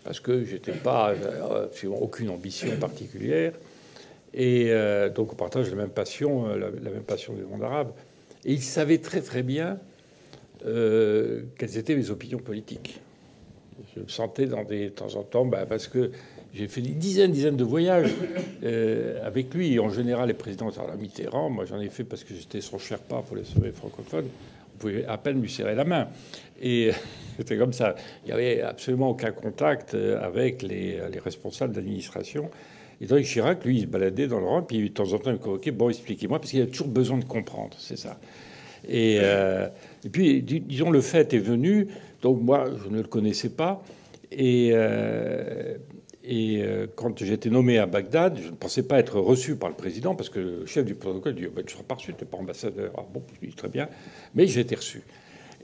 parce que j'étais pas... J'avais aucune ambition particulière. Et donc on partage la même passion, la même passion du monde arabe. Et il savait très bien... quelles étaient mes opinions politiques. Je me sentais de temps en temps, parce que j'ai fait des dizaines de voyages avec lui. Et en général, les présidents à Mitterrand, moi j'en ai fait parce que j'étais son Sherpa pour les sommets francophones. On pouvait à peine lui serrer la main. Et c'était comme ça. Il n'y avait absolument aucun contact avec les responsables d'administration. Et donc Chirac, lui, il se baladait dans l'Europe. Puis de temps en temps, il me convoquait. Bon, expliquez-moi, parce qu'il a toujours besoin de comprendre. C'est ça. Et puis, disons, le fait est venu. Donc moi, je ne le connaissais pas. Et quand j'étais nommé à Bagdad, je ne pensais pas être reçu par le président, parce que le chef du protocole dit oh, « Tu ne seras pas reçu, tu n'es pas ambassadeur. » Ah bon, je dis « Très bien. » Mais j'ai été reçu.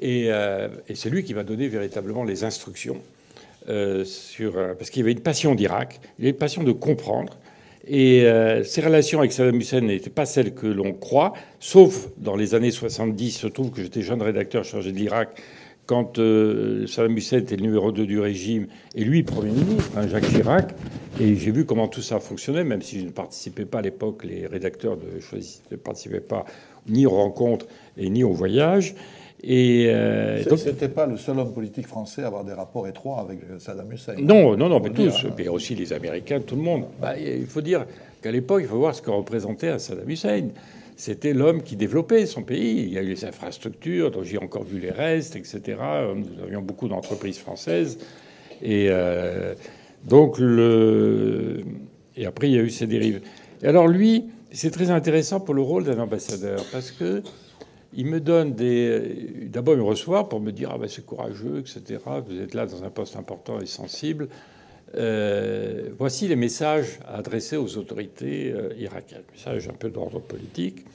Et c'est lui qui m'a donné véritablement les instructions. Parce qu'il avait une passion d'Irak, il avait une passion de comprendre. Et ses relations avec Saddam Hussein n'étaient pas celles que l'on croit, sauf dans les années 70. Il se trouve que j'étais jeune rédacteur chargé de l'Irak quand Saddam Hussein était le numéro 2 du régime et lui, Premier ministre, hein, Jacques Chirac. Et j'ai vu comment tout ça fonctionnait, même si je ne participais pas à l'époque, les rédacteurs ne participaient pas ni aux rencontres et ni aux voyages. C'était pas le seul homme politique français à avoir des rapports étroits avec Saddam Hussein. Non, mais tous. Mais aussi les Américains, tout le monde. Il faut dire qu'à l'époque, il faut voir ce que représentait un Saddam Hussein. C'était l'homme qui développait son pays. Il y a eu les infrastructures, dont j'ai encore vu les restes, etc. Nous avions beaucoup d'entreprises françaises. Et après, il y a eu ces dérives. Et alors lui, c'est très intéressant pour le rôle d'un ambassadeur, parce que il me donne des... D'abord, il me reçoit pour me dire « Ah ben c'est courageux, etc. Vous êtes là dans un poste important et sensible. Voici les messages adressés aux autorités irakiennes. » Message un peu d'ordre politique.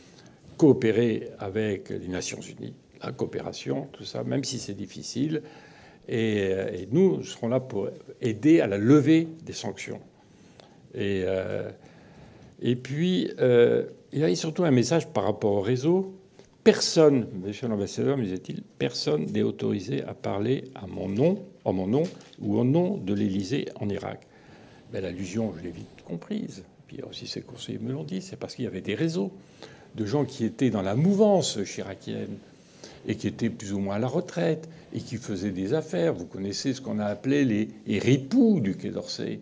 Coopérer avec les Nations Unies. La coopération, tout ça, même si c'est difficile. Et nous serons là pour aider à la levée des sanctions. Et puis, il y a surtout un message par rapport au réseau. Personne, monsieur l'ambassadeur, me disait-il, personne n'est autorisé à parler à mon nom, en mon nom ou au nom de l'Élysée en Irak. Ben, l'allusion, je l'ai vite comprise. Puis aussi, ses conseillers me l'ont dit, c'est parce qu'il y avait des réseaux de gens qui étaient dans la mouvance chiracienne et qui étaient plus ou moins à la retraite et qui faisaient des affaires. Vous connaissez ce qu'on a appelé les ripoux du Quai d'Orsay.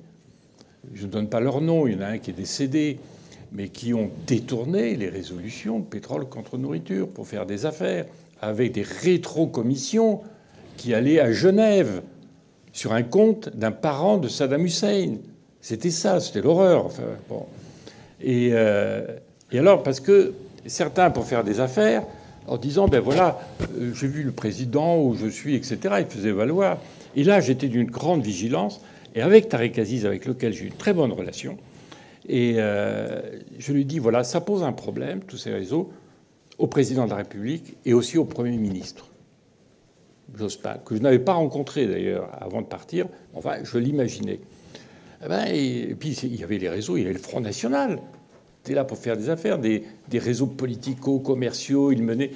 Je ne donne pas leur nom, il y en a un qui est décédé, mais qui ont détourné les résolutions de pétrole contre nourriture pour faire des affaires, avec des rétro-commissions qui allaient à Genève sur un compte d'un parent de Saddam Hussein. C'était ça, c'était l'horreur. Enfin, bon. Et alors, parce que certains, pour faire des affaires, en disant « Ben voilà, j'ai vu le président, où je suis, etc. », ils faisaient valoir. Et là, j'étais d'une grande vigilance. Et avec Tarek Aziz, avec lequel j'ai eu une très bonne relation... Et je lui dis, voilà, ça pose un problème, tous ces réseaux, au président de la République et aussi au Premier ministre Jospin, que je n'avais pas rencontré d'ailleurs avant de partir. Enfin, je l'imaginais. Et puis il y avait les réseaux, il y avait le Front National. C'était là pour faire des affaires, des réseaux politico-commerciaux. Il menait.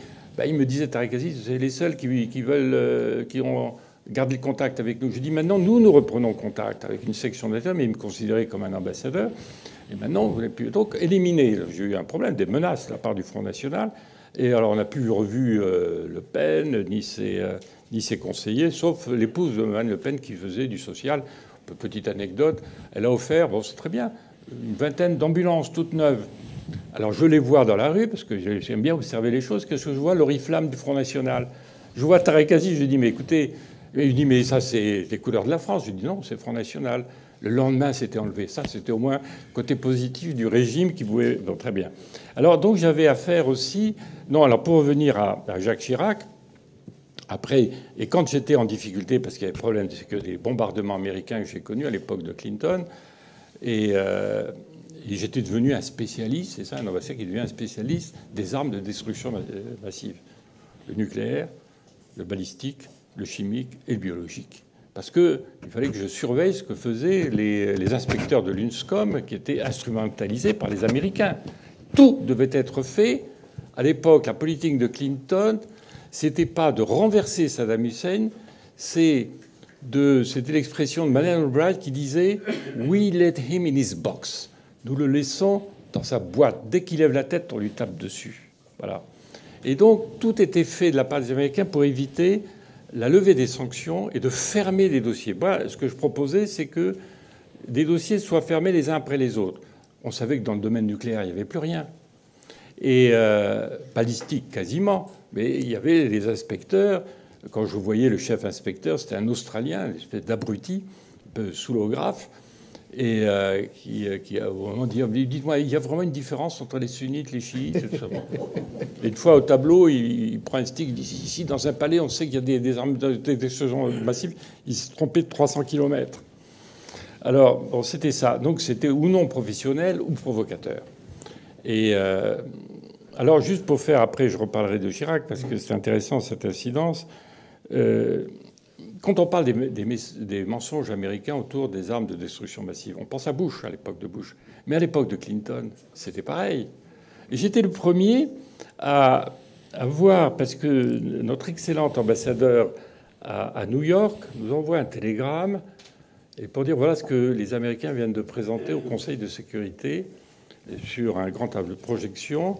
Il me disait, Tarek Aziz, c'est les seuls qui veulent, qui ont gardé le contact avec nous. Je dis, maintenant, nous reprenons contact avec une section d'État, mais il me considérait comme un ambassadeur. Et maintenant, vous n'avez plus donc éliminé. J'ai eu un problème, des menaces de la part du Front National. Et alors, on n'a plus revu Le Pen, ni ses conseillers, sauf l'épouse de Mme Le Pen qui faisait du social. Petite anecdote, elle a offert, bon, c'est très bien, une vingtaine d'ambulances toutes neuves. Alors je les vois dans la rue, parce que j'aime bien observer les choses. Qu'est-ce que je vois? L'oriflamme du Front National. Je vois Tarek Aziz, je dis, mais écoutez, il dit, mais ça, c'est les couleurs de la France. Je dis, non, c'est Front National. Le lendemain, c'était enlevé. Ça, c'était au moins côté positif du régime qui pouvait... Bon, très bien. Alors, donc, j'avais affaire aussi... Non, alors, pour revenir à Jacques Chirac, après... Et quand j'étais en difficulté, parce qu'il y avait problème, c'est que des bombardements américains que j'ai connus à l'époque de Clinton, et j'étais devenu un spécialiste, c'est ça, un ambassadeur qui devient un spécialiste des armes de destruction massive. Le nucléaire, le balistique, le chimique et le biologique. Parce qu'il fallait que je surveille ce que faisaient les inspecteurs de l'UNSCOM qui étaient instrumentalisés par les Américains. Tout devait être fait. À l'époque, la politique de Clinton, c'était pas de renverser Saddam Hussein, c'était l'expression de Madeleine Albright qui disait « We let him in his box ». Nous le laissons dans sa boîte. Dès qu'il lève la tête, on lui tape dessus. Voilà. Et donc, tout était fait de la part des Américains pour éviter la levée des sanctions et de fermer des dossiers. Moi, ce que je proposais, c'est que des dossiers soient fermés les uns après les autres. On savait que dans le domaine nucléaire, il n'y avait plus rien. Et balistique, quasiment. Mais il y avait les inspecteurs. Quand je voyais le chef inspecteur, c'était un Australien, une espèce d'abruti, un peu soulographe, et qui a vraiment dit « Dites-moi, il y a vraiment une différence entre les sunnites, les chiites ?» Et une fois au tableau, il prend un stick, il dit « Ici, dans un palais, on sait qu'il y a des armes de massives. » Il se trompait de 300 km. Alors, bon, c'était ça. Donc c'était ou non professionnel ou provocateur. Et alors, juste pour faire... Après, je reparlerai de Chirac, parce que c'est intéressant, cette incidence. Quand on parle des mensonges américains autour des armes de destruction massive, on pense à Bush, à l'époque de Bush. Mais à l'époque de Clinton, c'était pareil. Et j'étais le premier à voir, parce que notre excellent ambassadeur à New York nous envoie un télégramme et pour dire voilà ce que les Américains viennent de présenter au Conseil de sécurité sur un grand tableau de projection.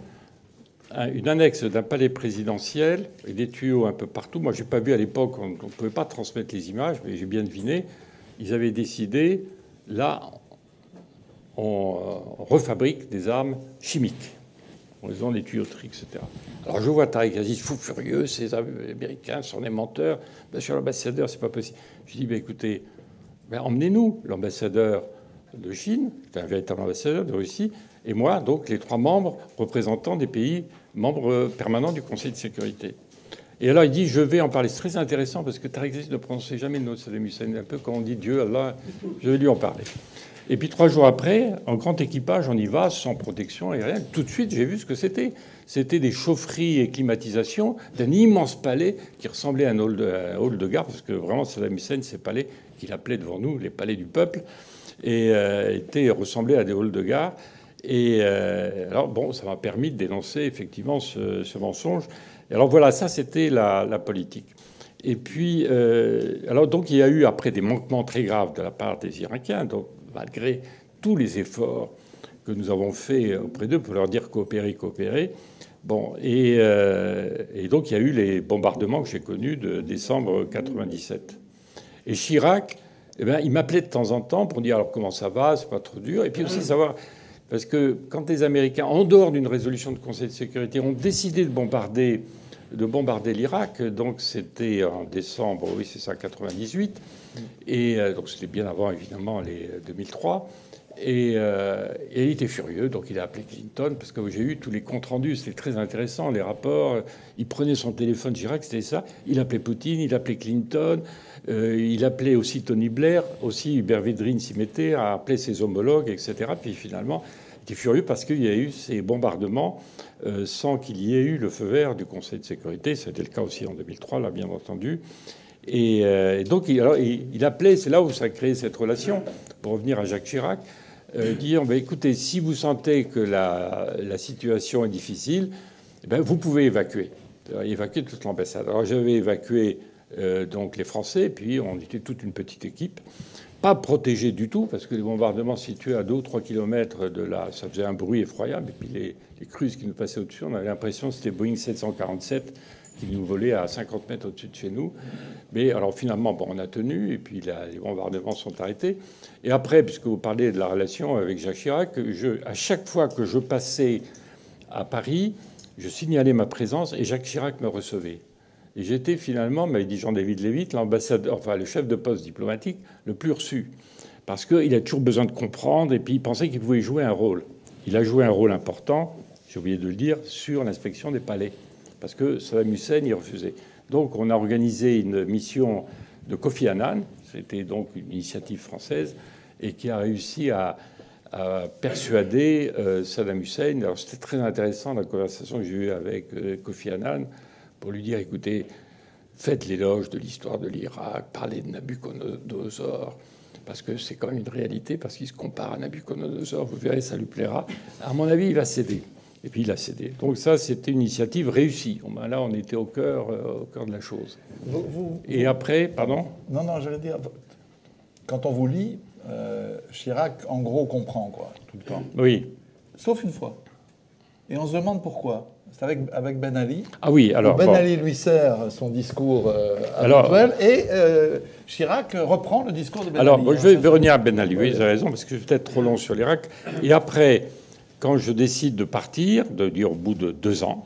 Une annexe d'un palais présidentiel et des tuyaux un peu partout. Moi, j'ai pas vu à l'époque, on ne pouvait pas transmettre les images, mais j'ai bien deviné. Ils avaient décidé, là, on refabrique des armes chimiques en faisant des tuyauteries, etc. Alors je vois Tarek Aziz fou furieux, ces Américains sont des menteurs. Monsieur l'ambassadeur, c'est pas possible. Je dis, écoutez, emmenez-nous l'ambassadeur de Chine, qui est un véritable ambassadeur de Russie. Et moi, donc, les trois membres représentants des pays membres permanents du Conseil de sécurité. Et alors, il dit, je vais en parler. C'est très intéressant parce que Tarek Aziz ne prononçait jamais le nom de Saddam Hussein. Un peu quand on dit Dieu, Allah, je vais lui en parler. Et puis 3 jours après, en grand équipage, on y va, sans protection et rien. Tout de suite, j'ai vu ce que c'était. C'était des chaufferies et climatisation d'un immense palais qui ressemblait à un hall de gare, parce que vraiment, Saddam Hussein, ces palais qu'il appelait devant nous, les palais du peuple, et ressemblaient à des halls de gare. Et alors, bon, ça m'a permis de dénoncer effectivement ce mensonge. Et alors voilà, ça, c'était la politique. Et puis, alors donc, il y a eu après des manquements très graves de la part des Irakiens. Donc, malgré tous les efforts que nous avons faits auprès d'eux pour leur dire coopérer, coopérer. Bon, et donc, il y a eu les bombardements que j'ai connus de décembre 97. Et Chirac, il m'appelait de temps en temps pour dire alors comment ça va, c'est pas trop dur. Et puis aussi savoir. Parce que quand les Américains, en dehors d'une résolution du Conseil de sécurité, ont décidé de bombarder l'Irak, donc c'était en décembre, oui, c'est ça, 98, et donc c'était bien avant, évidemment, les 2003, Et il était furieux, donc il a appelé Clinton, parce que j'ai eu tous les comptes rendus, c'était très intéressant, les rapports. Il prenait son téléphone, Chirac, c'était ça. Il appelait Poutine, il appelait Clinton, il appelait aussi Tony Blair, aussi Hubert Védrine s'y mettait, a appelé ses homologues, etc. Puis finalement, il était furieux parce qu'il y a eu ces bombardements sans qu'il y ait eu le feu vert du Conseil de sécurité. C'était le cas aussi en 2003, là, bien entendu. Et donc, il appelait, c'est là où ça a créé cette relation, pour revenir à Jacques Chirac, dire bah, « Écoutez, si vous sentez que la situation est difficile, eh bien, vous pouvez évacuer. » Évacuer toute l'ambassade. Alors j'avais évacué donc les Français, puis on était toute une petite équipe, pas protégée du tout, parce que les bombardements situés à 2 ou 3 kilomètres de là, ça faisait un bruit effroyable. Et puis les cruises qui nous passaient au-dessus, on avait l'impression que c'était Boeing 747 qui nous volait à 50 mètres au-dessus de chez nous. Mais alors finalement, bon, on a tenu, et puis les bombardements sont arrêtés. Et après, puisque vous parlez de la relation avec Jacques Chirac, à chaque fois que je passais à Paris, je signalais ma présence et Jacques Chirac me recevait. Et j'étais finalement, m'avait dit Jean-David Lévite, l'ambassadeur, enfin le chef de poste diplomatique le plus reçu. Parce qu'il a toujours besoin de comprendre, et puis il pensait qu'il pouvait jouer un rôle. Il a joué un rôle important, j'ai oublié de le dire, sur l'inspection des palais. Parce que Saddam Hussein y refusait. Donc on a organisé une mission de Kofi Annan, c'était donc une initiative française, et qui a réussi à persuader Saddam Hussein. Alors c'était très intéressant la conversation que j'ai eue avec Kofi Annan pour lui dire, écoutez, faites l'éloge de l'histoire de l'Irak, parlez de Nabucodonosor, parce que c'est quand même une réalité, parce qu'il se compare à Nabucodonosor, vous verrez, ça lui plaira. À mon avis, il va céder. Et puis il a cédé. Donc ça, c'était une initiative réussie. Là, on était au cœur de la chose. Et après, pardon ? Non, j'allais dire, quand on vous lit, Chirac, en gros, comprend, quoi, tout le temps. Oui. Sauf une fois. Et on se demande pourquoi. C'est avec Ben Ali. Ah oui, alors... Ben Ali lui sert son discours habituel et Chirac reprend le discours de Ben Ali. Alors, je vais revenir à Ben Ali. Oui, vous avez raison, parce que je suis peut-être trop long sur l'Irak. Et après... Quand je décide de partir, de dire au bout de 2 ans,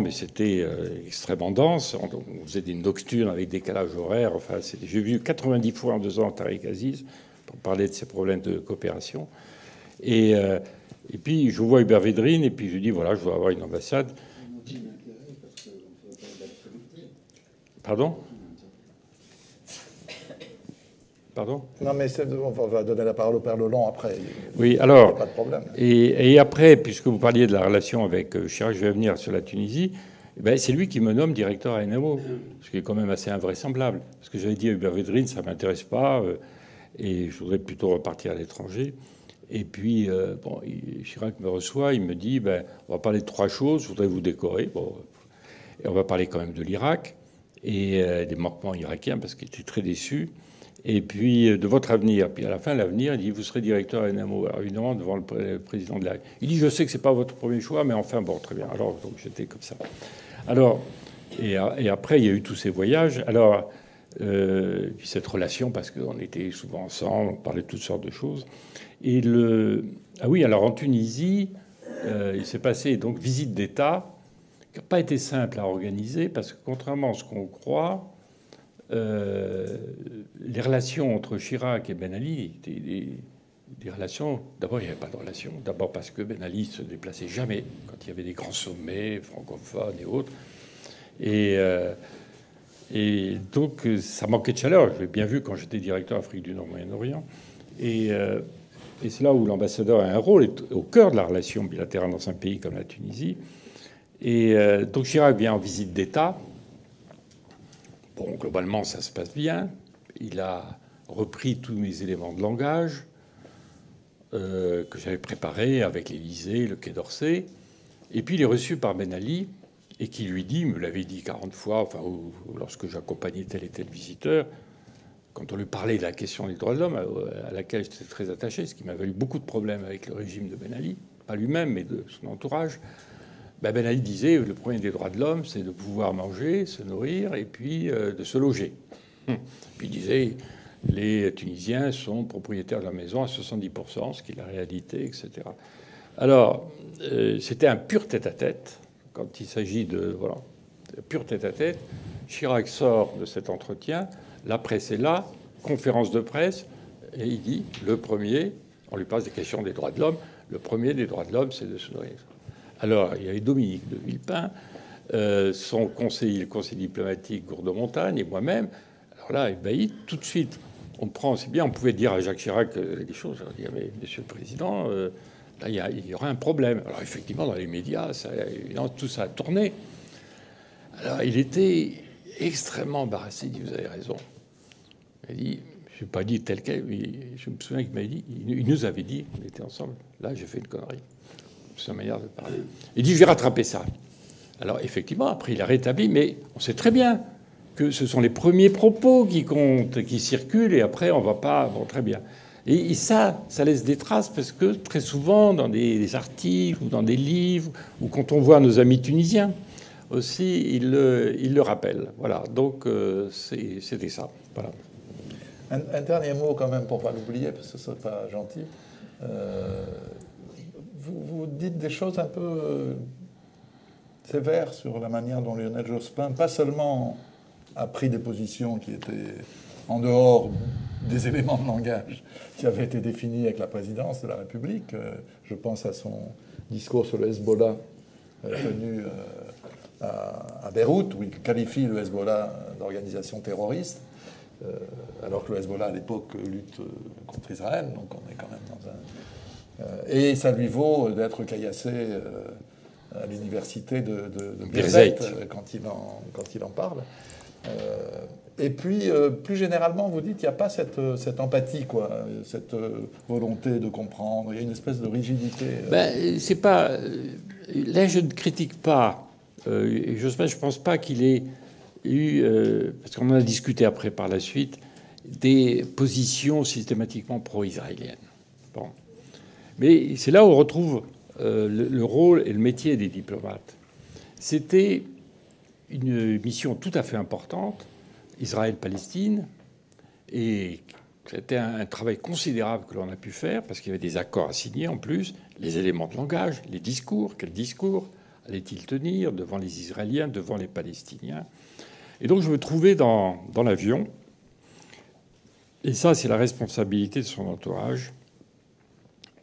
mais c'était extrêmement dense. On faisait des nocturnes avec décalage horaire. Enfin, j'ai vu 90 fois en 2 ans Tarek Aziz pour parler de ces problèmes de coopération. Et puis je vois Hubert Védrine et puis je dis voilà, je dois avoir une ambassade. Pardon ? Pardon ? Non, mais on va donner la parole au Père Lelon après. Oui, alors... Pas de problème. Et après, puisque vous parliez de la relation avec Chirac, je vais venir sur la Tunisie, eh ben, c'est lui qui me nomme directeur à NMO, ce qui est quand même assez invraisemblable. Parce que j'avais dit à Hubert Védrine, ça ne m'intéresse pas, et je voudrais plutôt repartir à l'étranger. Et puis, bon, Chirac me reçoit, il me dit, ben, on va parler de 3 choses, je voudrais vous décorer. Bon, et on va parler quand même de l'Irak et des manquements irakiens, parce qu'il était très déçu. Et puis de votre avenir. Puis à la fin, l'avenir, il dit vous serez directeur à NMO. Alors évidemment, devant le président de la République. Il dit je sais que c'est pas votre premier choix, mais enfin bon, très bien. Alors donc j'étais comme ça. Alors et après il y a eu tous ces voyages. Alors puis cette relation parce qu'on était souvent ensemble, on parlait de toutes sortes de choses. Et alors en Tunisie, il s'est passé donc visite d'État qui n'a pas été simple à organiser parce que contrairement à ce qu'on croit. Les relations entre Chirac et Ben Ali étaient des relations... D'abord, il n'y avait pas de relation. D'abord parce que Ben Ali se déplaçait jamais quand il y avait des grands sommets francophones et autres. Et donc, ça manquait de chaleur. Je l'ai bien vu quand j'étais directeur Afrique du Nord-Moyen-Orient. Et c'est là où l'ambassadeur a un rôle, est au cœur de la relation bilatérale dans un pays comme la Tunisie. Et donc Chirac vient en visite d'État. Bon, globalement, ça se passe bien. Il a repris tous mes éléments de langage que j'avais préparés avec l'Élysée, le Quai d'Orsay. Et puis, il est reçu par Ben Ali et qui lui dit, il me l'avait dit 40 fois, enfin, lorsque j'accompagnais tel et tel visiteur, quand on lui parlait de la question des droits de l'homme, à laquelle j'étais très attaché, ce qui m'avait eu beaucoup de problèmes avec le régime de Ben Ali, pas lui-même, mais de son entourage. Ben Ali disait le premier des droits de l'homme, c'est de pouvoir manger, se nourrir et puis de se loger. Puis il disait les Tunisiens sont propriétaires de la maison à 70%, ce qui est la réalité, etc. Alors c'était un pur tête-à-tête quand il s'agit de voilà pur tête-à-tête. Chirac sort de cet entretien, la presse est là, conférence de presse et il dit le premier On lui pose des questions des droits de l'homme. Le premier des droits de l'homme, c'est de s'honorer. Alors, il y avait Dominique de Villepin, son conseiller, le conseiller diplomatique Gourde-Montagne et moi-même. Alors là, ébahi, tout de suite, on prend, c'est bien, on pouvait dire à Jacques Chirac des choses. On dit, mais monsieur le président, là, il y aura un problème. Alors, effectivement, dans les médias, ça, évidemment, tout ça a tourné. Alors, il était extrêmement embarrassé. Il dit, vous avez raison. Il dit, je n'ai pas dit tel quel, mais je me souviens qu'il m'avait dit, il nous avait dit, on était ensemble, là, j'ai fait une connerie. C'est sa manière de parler. Il dit, je vais rattraper ça. Alors, effectivement, après, il a rétabli, mais on sait très bien que ce sont les premiers propos qui comptent, qui circulent, et après, on ne va pas... Bon, très bien. Et ça, ça laisse des traces, parce que très souvent, dans des articles ou dans des livres, ou quand on voit nos amis tunisiens, aussi, ils le rappellent. Voilà. Donc, c'était ça. Voilà. Un dernier mot, quand même, pour ne pas l'oublier, parce que ce n'est pas gentil. Vous dites des choses un peu sévères sur la manière dont Lionel Jospin, pas seulement a pris des positions qui étaient en dehors des éléments de langage qui avaient été définis avec la présidence de la République. Je pense à son discours sur le Hezbollah tenu à Beyrouth, où il qualifie le Hezbollah d'organisation terroriste, alors que le Hezbollah, à l'époque, lutte contre Israël. Donc on est quand même dans un... Et ça lui vaut d'être caillassé à l'université de Birzeit quand il en parle. Et puis, plus généralement, vous dites qu'il n'y a pas cette empathie, quoi, cette volonté de comprendre. Il y a une espèce de rigidité. Ben, c'est pas... Là, je ne critique pas. Jospin, je ne pense pas qu'il ait eu... parce qu'on en a discuté après, par la suite, des positions systématiquement pro-israéliennes. Bon. Mais c'est là où on retrouve le rôle et le métier des diplomates. C'était... une mission tout à fait importante, Israël-Palestine, et c'était un travail considérable que l'on a pu faire, parce qu'il y avait des accords à signer en plus, les éléments de langage, les discours, quel discours allait-il tenir devant les Israéliens, devant les Palestiniens. Et donc je me trouvais dans l'avion, et ça c'est la responsabilité de son entourage,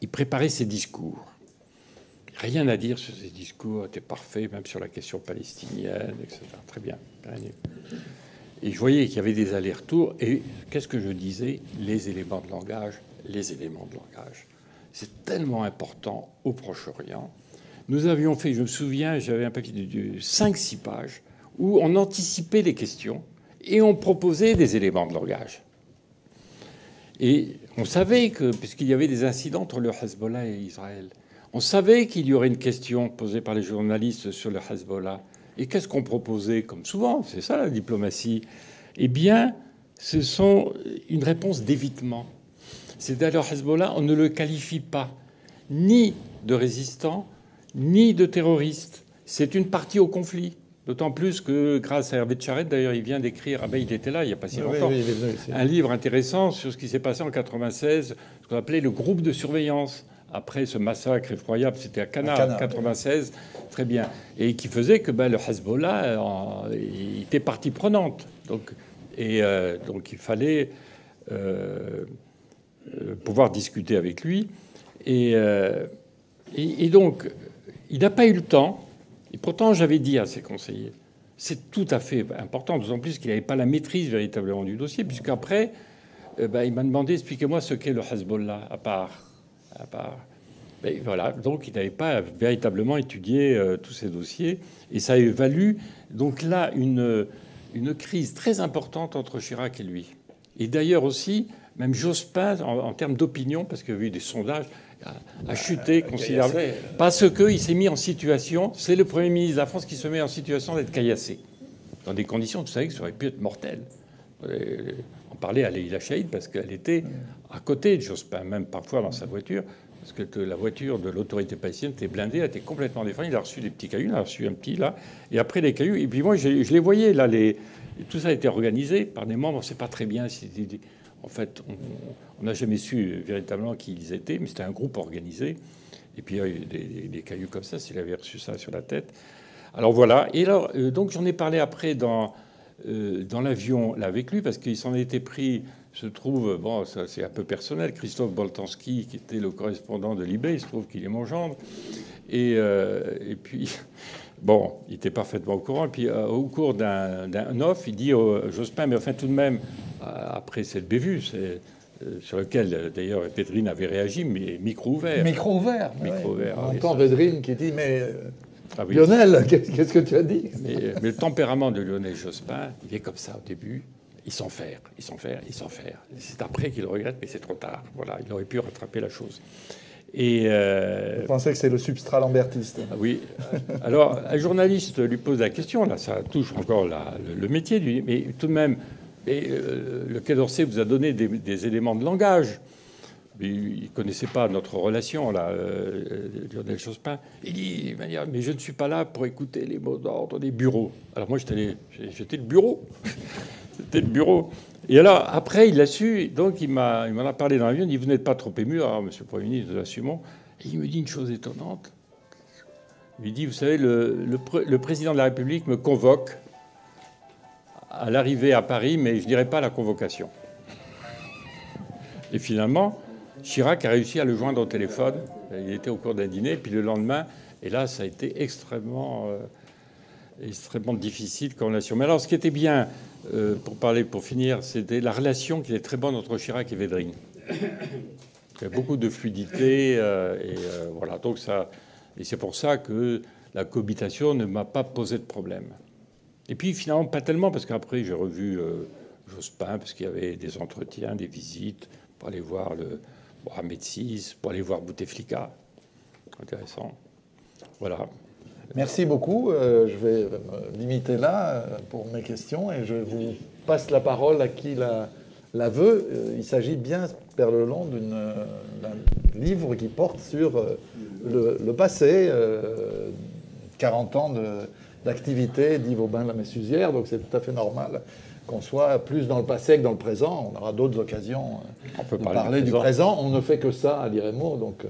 il préparait ses discours. Rien à dire sur ces discours, étaient parfaits, même sur la question palestinienne, etc. Très bien. Et je voyais qu'il y avait des allers-retours. Et qu'est-ce que je disais? Les éléments de langage, les éléments de langage. C'est tellement important au Proche-Orient. Nous avions fait, je me souviens, j'avais un papier de 5-6 pages où on anticipait les questions et on proposait des éléments de langage. Et on savait que, puisqu'il y avait des incidents entre le Hezbollah et Israël, on savait qu'il y aurait une question posée par les journalistes sur le Hezbollah. Et qu'est-ce qu'on proposait, comme souvent? C'est ça, la diplomatie. Eh bien, ce sont une réponse d'évitement. C'est d'ailleurs Hezbollah, on ne le qualifie pas ni de résistant, ni de terroriste. C'est une partie au conflit. D'autant plus que, grâce à Hervé de Charette, d'ailleurs, il vient d'écrire... Ah ben, il était là, il n'y a pas si longtemps. Oui, oui, un livre intéressant sur ce qui s'est passé en 1996, ce qu'on appelait le groupe de surveillance. Après ce massacre effroyable, c'était à Cana, en 1996, très bien, et qui faisait que ben, le Hezbollah était partie prenante. Donc il fallait pouvoir discuter avec lui. Et donc, il n'a pas eu le temps. Et pourtant, j'avais dit à ses conseillers, c'est tout à fait important, d'autant plus qu'il n'avait pas la maîtrise véritablement du dossier, puisqu'après, ben, il m'a demandé, expliquez-moi ce qu'est le Hezbollah, à part. Ben, voilà. Donc il n'avait pas véritablement étudié tous ces dossiers. Et ça évalue donc là une crise très importante entre Chirac et lui. Et d'ailleurs aussi, même Jospin, en termes d'opinion, parce qu'il y a eu des sondages, a chuté considérablement. Parce qu'il s'est mis en situation... C'est le Premier ministre de la France qui se met en situation d'être caillassé. Dans des conditions, vous savez, que ça aurait pu être mortel. On parlait à Leïla Chaïd parce qu'elle était à côté de Jospin, même parfois dans sa voiture, parce que la voiture de l'autorité palestinienne était blindée, elle était complètement défendue. Il a reçu des petits cailloux, il a reçu un petit là, et après les cailloux. Et puis moi, je les voyais là, tout ça a été organisé par des membres. On ne sait pas très bien si en fait, on n'a jamais su véritablement qui ils étaient, mais c'était un groupe organisé. Et puis il y a eu des cailloux comme ça, s'il avait reçu ça sur la tête. Alors voilà. Et alors donc j'en ai parlé après dans dans l'avion là avec lui, parce qu'il s'en était pris, se trouve, bon, ça c'est un peu personnel, Christophe Boltanski, qui était le correspondant de Libé, il se trouve qu'il est mon gendre, et puis, bon, il était parfaitement au courant, et puis au cours d'un off, il dit Jospin, mais enfin tout de même, après cette bévue, c'est... sur lequel, d'ailleurs, Védrine avait réagi, mais micro ouvert. Micro ouvert. Micro ouvert. On entend Védrine qui dit, mais oui. Lionel, qu'est-ce que tu as dit ? Mais le tempérament de Lionel Jospin, il est comme ça au début. Il s'enferme, il s'enferme, il s'enferme. C'est après qu'il regrette, mais c'est trop tard. Voilà, il aurait pu rattraper la chose. Et vous pensez que c'est le substrat lambertiste. Oui. Alors, un journaliste lui pose la question. Là, ça touche encore le métier. Mais tout de même... Et le Quai d'Orsay vous a donné des éléments de langage. Mais il ne connaissait pas notre relation, là, Lionel Jospin. Il dit, mais je ne suis pas là pour écouter les mots d'ordre des bureaux. Alors moi, j'étais le bureau. C'était le bureau. Et alors, après, il l'a su. Donc, il m'en a parlé dans l'avion. Il dit, vous n'êtes pas trop ému. Alors, monsieur le Premier ministre, nous assumons. Et il me dit une chose étonnante. Il lui dit, vous savez, le président de la République me convoque à l'arrivée à Paris, mais je ne dirais pas la convocation. Et finalement, Chirac a réussi à le joindre au téléphone. Il était au cours d'un dîner, puis le lendemain. Et là, ça a été extrêmement, extrêmement difficile comme relation. Mais alors, ce qui était bien, pour finir, c'était la relation qui est très bonne entre Chirac et Védrine. Il y a beaucoup de fluidité. Voilà. Donc ça, et c'est pour ça que la cohabitation ne m'a pas posé de problème. Et puis, finalement, pas tellement, parce qu'après, j'ai revu Jospin, parce qu'il y avait des entretiens, des visites, pour aller voir le Mohamed VI, pour aller voir Bouteflika. Intéressant. Voilà. Merci beaucoup. Je vais me limiter là pour mes questions. Et je vous passe la parole à qui la veut. Il s'agit bien, Père Lelon, d'un livre qui porte sur le passé, 40 ans de... d'activité d'Yves Aubin de la Messuzière, donc c'est tout à fait normal qu'on soit plus dans le passé que dans le présent. On aura d'autres occasions de parler du présent. On ne fait que ça à l'IREMO, donc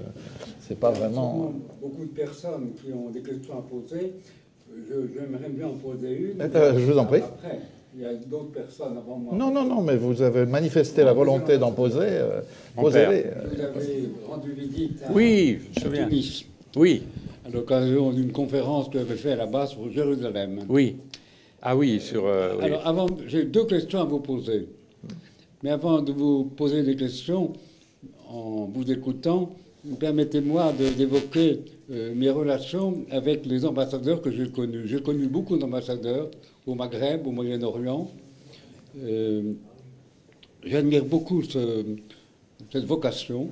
c'est pas vraiment... Beaucoup de personnes qui ont des questions à poser, j'aimerais bien en poser une. Je vous en prie. Après, il y a d'autres personnes avant moi. Non, non, non, mais vous avez manifesté la volonté d'en poser. Posez-les. Vous avez rendu visite à Tunis. Oui. À l'occasion d'une conférence que j'avais faite là-bas sur Jérusalem. Oui. Ah oui, sur... oui. Alors, avant, j'ai deux questions à vous poser. Mais avant de vous poser des questions, en vous écoutant, permettez-moi d'évoquer mes relations avec les ambassadeurs que j'ai connus. J'ai connu beaucoup d'ambassadeurs au Maghreb, au Moyen-Orient. J'admire beaucoup cette vocation.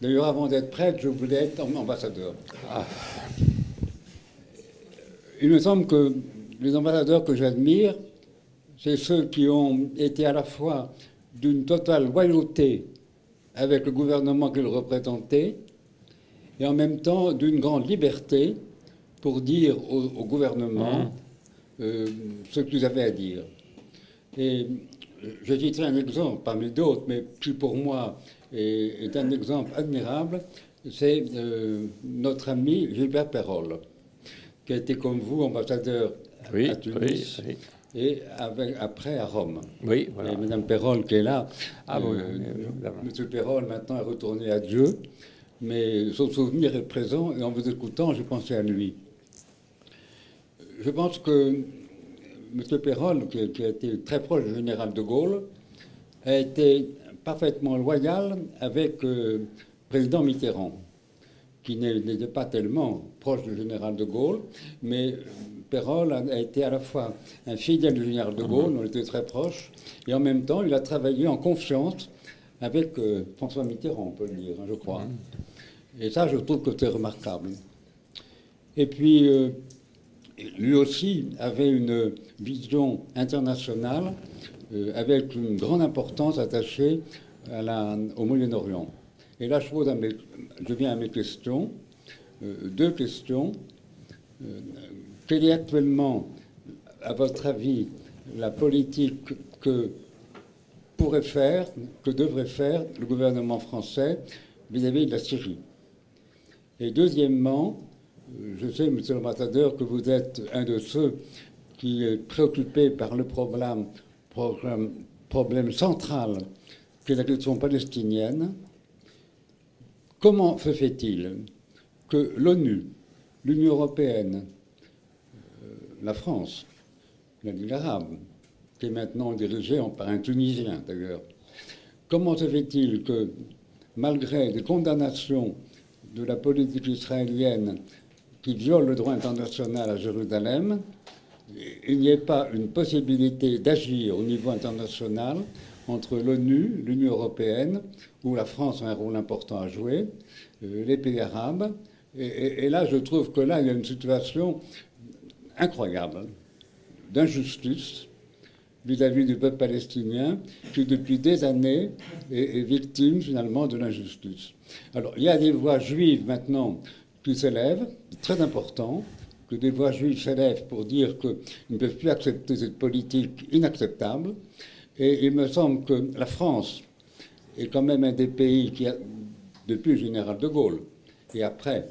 D'ailleurs, avant d'être prêtre, je voulais être ambassadeur. Ah. Il me semble que les ambassadeurs que j'admire, c'est ceux qui ont été à la fois d'une totale loyauté avec le gouvernement qu'ils représentaient et en même temps d'une grande liberté pour dire au gouvernement ce qu'ils avaient à dire. Et je citerai un exemple parmi d'autres, mais qui pour moi... est un exemple admirable, c'est notre ami Gilbert Perrol, qui a été comme vous ambassadeur à Tunis et après à Rome. Oui, voilà. Et Mme Perrol qui est là. Ah, M. Perrol maintenant est retourné à Dieu, mais son souvenir est présent et en vous écoutant, je pensais à lui. Je pense que M. Perrol, qui a été très proche du général de Gaulle, a été parfaitement loyal avec le président Mitterrand, qui n'était pas tellement proche du général de Gaulle, mais Perrol a été à la fois un fidèle du général de Gaulle, on était très proches, et en même temps, il a travaillé en confiance avec François Mitterrand, on peut le dire, je crois. Et ça, je trouve que c'est remarquable. Et puis, lui aussi avait une vision internationale avec une grande importance attachée au Moyen-Orient. Et là, je viens à mes questions. Deux questions. Quelle est actuellement, à votre avis, la politique que pourrait faire, que devrait faire le gouvernement français vis-à-vis de la Syrie? Et deuxièmement, je sais, monsieur l'ambassadeur, que vous êtes un de ceux qui est préoccupé par le problème central qu'est la question palestinienne, comment se fait-il que l'ONU, l'Union européenne, la France, la Ligue arabe, qui est maintenant dirigée par un Tunisien d'ailleurs, comment se fait-il que, malgré des condamnations de la politique israélienne qui viole le droit international à Jérusalem, il n'y ait pas une possibilité d'agir au niveau international entre l'ONU, l'Union européenne, où la France a un rôle important à jouer, les pays arabes. Et là, je trouve que là, il y a une situation incroyable d'injustice vis-à-vis du peuple palestinien qui, depuis des années, est victime finalement de l'injustice. Alors, il y a des voix juives maintenant qui s'élèvent, très important, que des voix juives s'élèvent pour dire qu'ils ne peuvent plus accepter cette politique inacceptable. Et il me semble que la France est quand même un des pays qui, depuis le général de Gaulle, et après,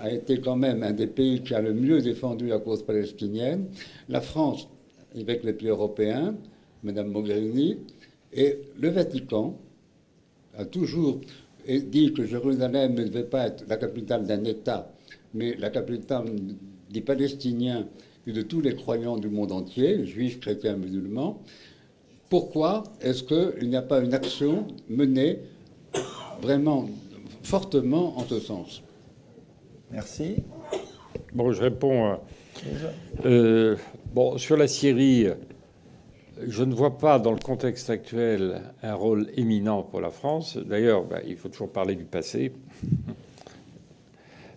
a été quand même un des pays qui a le mieux défendu la cause palestinienne. La France, avec les pays européens, Mme Mogherini, et le Vatican a toujours dit que Jérusalem ne devait pas être la capitale d'un État, mais la capitale des Palestiniens et de tous les croyants du monde entier, juifs, chrétiens, musulmans. Pourquoi est-ce qu'il n'y a pas une action menée vraiment fortement en ce sens? Merci. Bon, je réponds. Bon, sur la Syrie, je ne vois pas dans le contexte actuel un rôle éminent pour la France. D'ailleurs, il faut toujours parler du passé.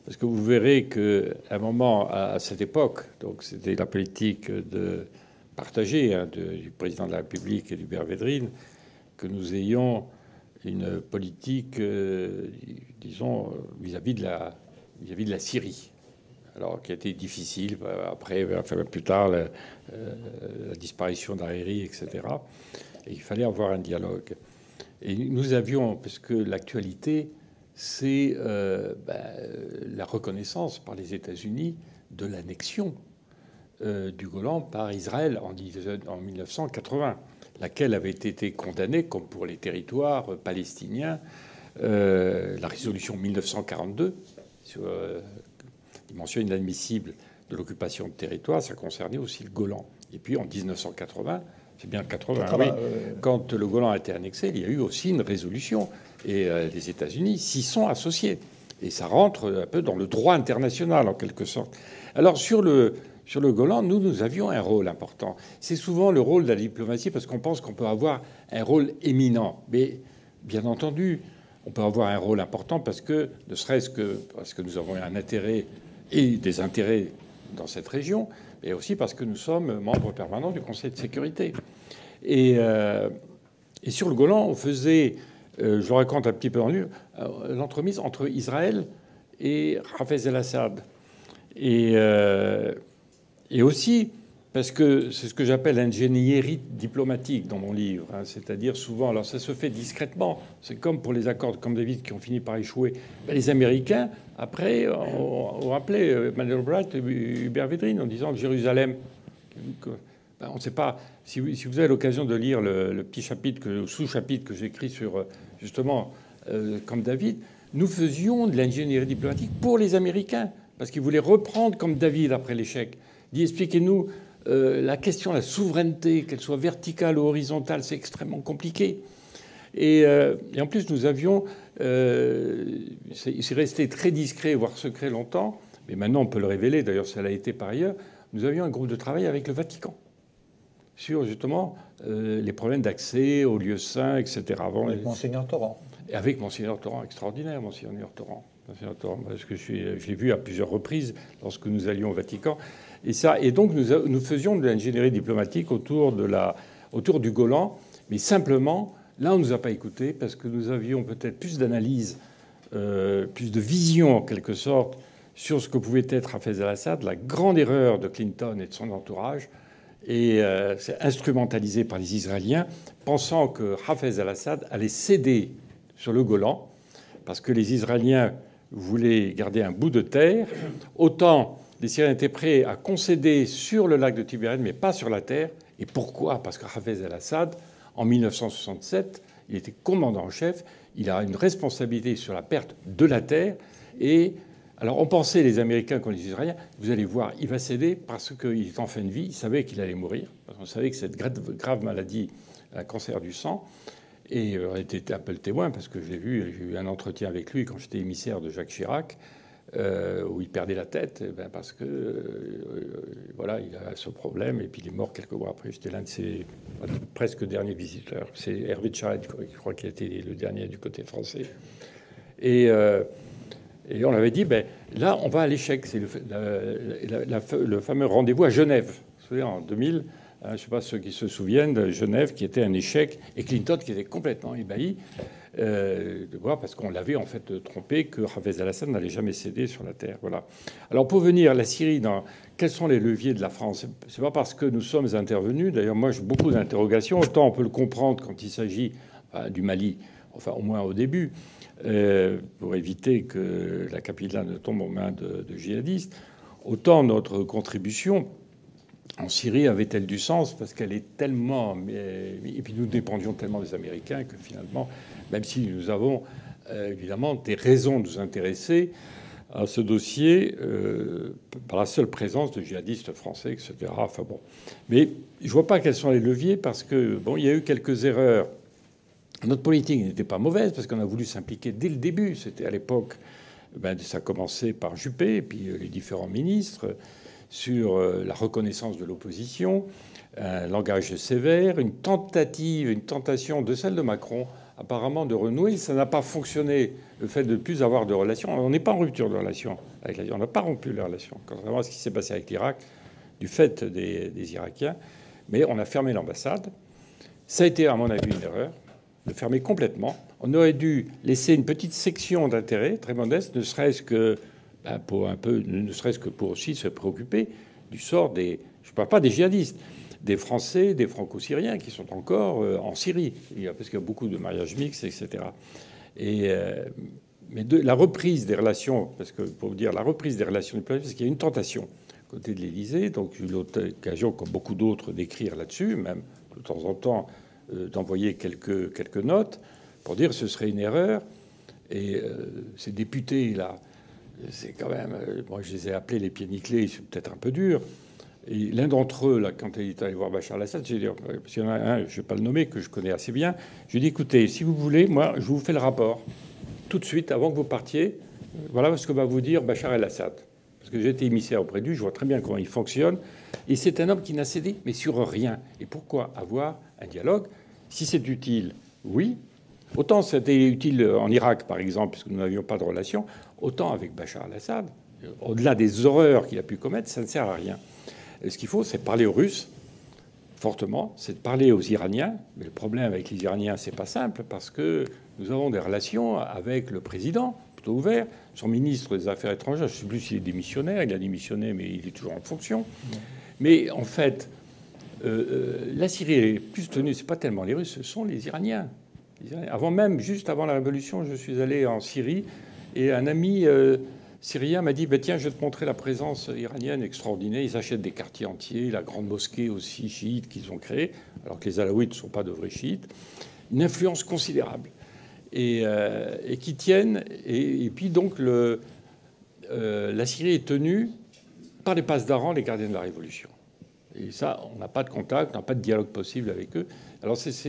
Parce que vous verrez qu'à un moment, à cette époque, donc c'était la politique de partagée du président de la République et d'Hubert Védrine, que nous ayons une politique, disons, vis-à-vis de la Syrie. Alors, qui a été difficile, après, plus tard, la disparition d'Hariri, etc. Et il fallait avoir un dialogue. Et nous avions, parce que l'actualité, c'est la reconnaissance par les États-Unis de l'annexion du Golan par Israël en 1980, laquelle avait été condamnée, comme pour les territoires palestiniens, la résolution 1942 sur dimension inadmissible de l'occupation de territoire, ça concernait aussi le Golan. Et puis en 1980, c'est bien 80, oui, quand le Golan a été annexé, il y a eu aussi une résolution. Et les États-Unis s'y sont associés. Et ça rentre un peu dans le droit international, en quelque sorte. Alors sur le Golan, nous avions un rôle important. C'est souvent le rôle de la diplomatie, parce qu'on pense qu'on peut avoir un rôle éminent. Mais bien entendu, on peut avoir un rôle important parce que, ne serait-ce que parce que nous avons un intérêt et des intérêts dans cette région, mais aussi parce que nous sommes membres permanents du Conseil de sécurité. Et sur le Golan, on faisait, je le raconte un petit peu en dur, l'entremise entre Israël et Hafez el-Assad. Et aussi, parce que c'est ce que j'appelle l'ingénierie diplomatique dans mon livre, hein, c'est-à-dire souvent, alors ça se fait discrètement, c'est comme pour les accords de Camp David qui ont fini par échouer. Ben, les Américains, après, ont appelé Madeleine Albright et Hubert Védrine en disant Jérusalem. Ben, on ne sait pas. Si vous avez l'occasion de lire le petit chapitre, le sous-chapitre que j'écris sur justement Camp David, nous faisions de l'ingénierie diplomatique pour les Américains, parce qu'ils voulaient reprendre Camp David après l'échec. Dit, expliquez-nous la question de la souveraineté, qu'elle soit verticale ou horizontale, c'est extrêmement compliqué. Et en plus, nous avions... c'est resté très discret, voire secret longtemps, mais maintenant on peut le révéler, d'ailleurs ça l'a été par ailleurs, nous avions un groupe de travail avec le Vatican sur, justement, les problèmes d'accès aux lieux saints, etc. Avec Mgr Torrent. Avec Mgr Torrent, extraordinaire, Mgr Torrent. Parce que je l'ai vu à plusieurs reprises lorsque nous allions au Vatican. Et donc nous faisions de l'ingénierie diplomatique autour du Golan. Mais simplement, là, on ne nous a pas écoutés parce que nous avions peut-être plus d'analyse, plus de vision, en quelque sorte, sur ce que pouvait être Hafez el-Assad, la grande erreur de Clinton et de son entourage. Et c'est instrumentalisé par les Israéliens, pensant que Hafez el-Assad allait céder sur le Golan parce que les Israéliens voulaient garder un bout de terre. Autant les Syriens étaient prêts à concéder sur le lac de Tibériade, mais pas sur la terre. Et pourquoi? Parce que Hafez el-Assad, en 1967, il était commandant en chef. Il a une responsabilité sur la perte de la terre. Et alors on pensait, les Américains comme les Israéliens, vous allez voir, il va céder parce qu'il est en fin de vie. Il savait qu'il allait mourir. On savait que cette grave maladie, un cancer du sang, et on était un peu le témoin parce que je l'ai vu, j'ai eu un entretien avec lui quand j'étais émissaire de Jacques Chirac, où il perdait la tête, parce que voilà, il a ce problème, et puis il est mort quelques mois après. J'étais l'un de ses presque derniers visiteurs. C'est Hervé de Charette, je crois, qui a été le dernier du côté français. Et on avait dit, ben là, on va à l'échec. C'est le fameux rendez-vous à Genève. Vous vous souvenez, en 2000. Je ne sais pas ceux qui se souviennent de Genève, qui était un échec, et Clinton qui était complètement ébahi de voir, parce qu'on l'avait en fait trompé, que Hafez el-Assad n'allait jamais céder sur la terre. Voilà. Alors pour venir à la Syrie, quels sont les leviers de la France? C'est pas parce que nous sommes intervenus. D'ailleurs, moi, j'ai beaucoup d'interrogations. Autant on peut le comprendre quand il s'agit du Mali, enfin au moins au début, pour éviter que la capitale ne tombe aux mains de djihadistes. Autant notre contribution en Syrie avait-elle du sens? Parce qu'elle est tellement... Et puis nous dépendions tellement des Américains que finalement, même si nous avons évidemment des raisons de nous intéresser à ce dossier par la seule présence de djihadistes français, etc. Enfin bon. Mais je ne vois pas quels sont les leviers parce que, bon, il y a eu quelques erreurs. Notre politique n'était pas mauvaise parce qu'on a voulu s'impliquer dès le début. C'était à l'époque... ça commençait par Juppé et puis les différents ministres... sur la reconnaissance de l'opposition, un langage sévère, une tentation de celle de Macron, apparemment de renouer. Ça n'a pas fonctionné, le fait de ne plus avoir de relations. On n'est pas en rupture de relations. On n'a pas rompu les relations, contrairement à ce qui s'est passé avec l'Irak, du fait des Irakiens. Mais on a fermé l'ambassade. Ça a été, à mon avis, une erreur de fermer complètement. On aurait dû laisser une petite section d'intérêt, très modeste, ne serait-ce que... pour un peu, ne serait-ce que pour aussi se préoccuper du sort des... Je ne parle pas des djihadistes, des Français, des Franco-Syriens qui sont encore en Syrie, parce qu'il y a beaucoup de mariages mixtes, etc. Mais la reprise des relations, parce que pour vous dire, la reprise des relations diplomatiques, parce qu'il y a une tentation côté de l'Élysée, donc j'ai eu l'occasion, comme beaucoup d'autres, d'écrire là-dessus, même de temps en temps d'envoyer quelques notes pour dire que ce serait une erreur. Et ces députés, là... C'est quand même... Moi, je les ai appelés les pieds nickelés. C'est peut-être un peu dur. Et l'un d'entre eux, là, quand il est allé voir Bachar el-Assad, j'ai dit... Parce qu'il y en a un, je ne vais pas le nommer, que je connais assez bien. Je lui ai dit, écoutez, si vous voulez, moi, je vous fais le rapport. Tout de suite, avant que vous partiez, voilà ce que va vous dire Bachar el-Assad. Parce que j'étais émissaire auprès de lui. Je vois très bien comment il fonctionne. Et c'est un homme qui n'a cédé, mais sur rien. Et pourquoi avoir un dialogue? Si c'est utile, oui. Autant c'était utile en Irak, par exemple, puisque nous n'avions pas de relation. Autant avec Bachar el-Assad, au-delà des horreurs qu'il a pu commettre, ça ne sert à rien. Et ce qu'il faut, c'est parler aux Russes, fortement, c'est de parler aux Iraniens. Mais le problème avec les Iraniens, c'est pas simple, parce que nous avons des relations avec le président, plutôt ouvert, son ministre des Affaires étrangères. Je ne sais plus s'il est démissionnaire. Il a démissionné, mais il est toujours en fonction. Mais en fait, la Syrie est plus tenue. C'est pas tellement les Russes, ce sont les Iraniens. Avant même, juste avant la révolution, je suis allé en Syrie. Et un ami syrien m'a dit « Tiens, je vais te montrer la présence iranienne extraordinaire. Ils achètent des quartiers entiers, la grande mosquée aussi chiite qu'ils ont créée, alors que les alaouites ne sont pas de vrais chiites. Une influence considérable. Et qui tiennent. Et puis donc, la Syrie est tenue par les Pasdaran, les gardiens de la Révolution. Et ça, on n'a pas de contact, on n'a pas de dialogue possible avec eux. Alors c'est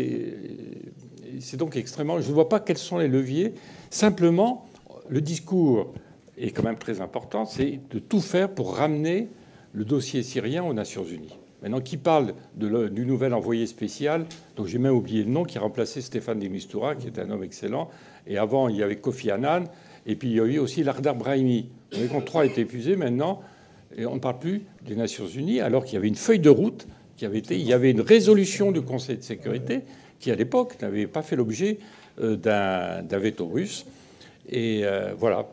donc extrêmement... Je ne vois pas quels sont les leviers. Simplement... Le discours est quand même très important, c'est de tout faire pour ramener le dossier syrien aux Nations Unies. Maintenant, qui parle du nouvel envoyé spécial, donc j'ai même oublié le nom, qui a remplacé Stéphane de Mistura, qui est un homme excellent. Et avant, il y avait Kofi Annan, et puis il y a eu aussi Lardar Brahimi. Les contrats étaient épuisés maintenant, et on ne parle plus des Nations Unies, alors qu'il y avait une feuille de route qui avait été... Il y avait une résolution du Conseil de sécurité qui, à l'époque, n'avait pas fait l'objet d'un veto russe. Et voilà.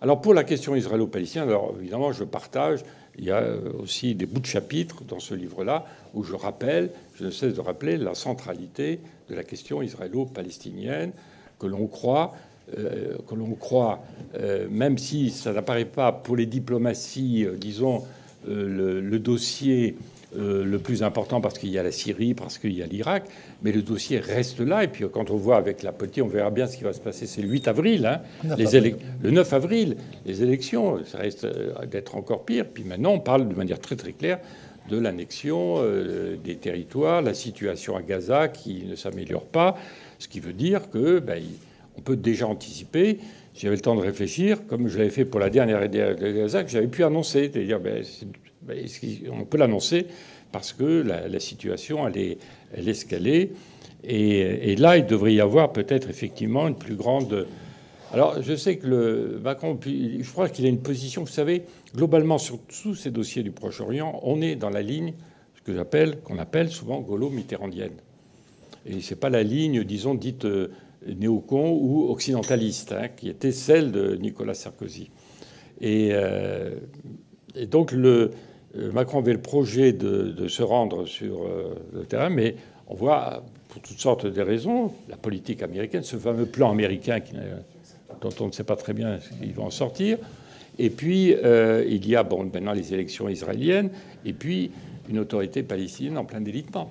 Alors pour la question israélo-palestinienne, alors évidemment, je partage. Il y a aussi des bouts de chapitre dans ce livre-là où je rappelle, je ne cesse de rappeler la centralité de la question israélo-palestinienne que l'on croit que l'on croit, même si ça n'apparaît pas pour les diplomaties, disons, le dossier le plus important, parce qu'il y a la Syrie, parce qu'il y a l'Irak, mais le dossier reste là. Et puis quand on voit avec la politique, on verra bien ce qui va se passer. C'est le 8 avril, hein, 9 avril, les élections. Ça risque d'être encore pire. Puis maintenant, on parle de manière très très claire de l'annexion des territoires, la situation à Gaza qui ne s'améliore pas, ce qui veut dire que on peut déjà anticiper. Si j'avais le temps de réfléchir, comme je l'avais fait pour la dernière de Gaza, que j'avais pu annoncer, c'est-à-dire on peut l'annoncer parce que la situation elle est escalée. Et là, il devrait y avoir peut-être effectivement une plus grande. Alors, je sais que Macron, je crois qu'il a une position, vous savez, globalement, sur tous ces dossiers du Proche-Orient, on est dans la ligne, ce que j'appelle, qu'on appelle souvent gaulo-mitterrandienne. Et c'est pas la ligne, disons, dite néocon ou occidentaliste, hein, qui était celle de Nicolas Sarkozy. Et donc, Macron avait le projet de se rendre sur le terrain, mais on voit, pour toutes sortes de raisons, la politique américaine, ce fameux plan américain qui dont on ne sait pas très bien s'ils vont en sortir. Et puis, il y a maintenant les élections israéliennes et puis une autorité palestinienne en plein délitement.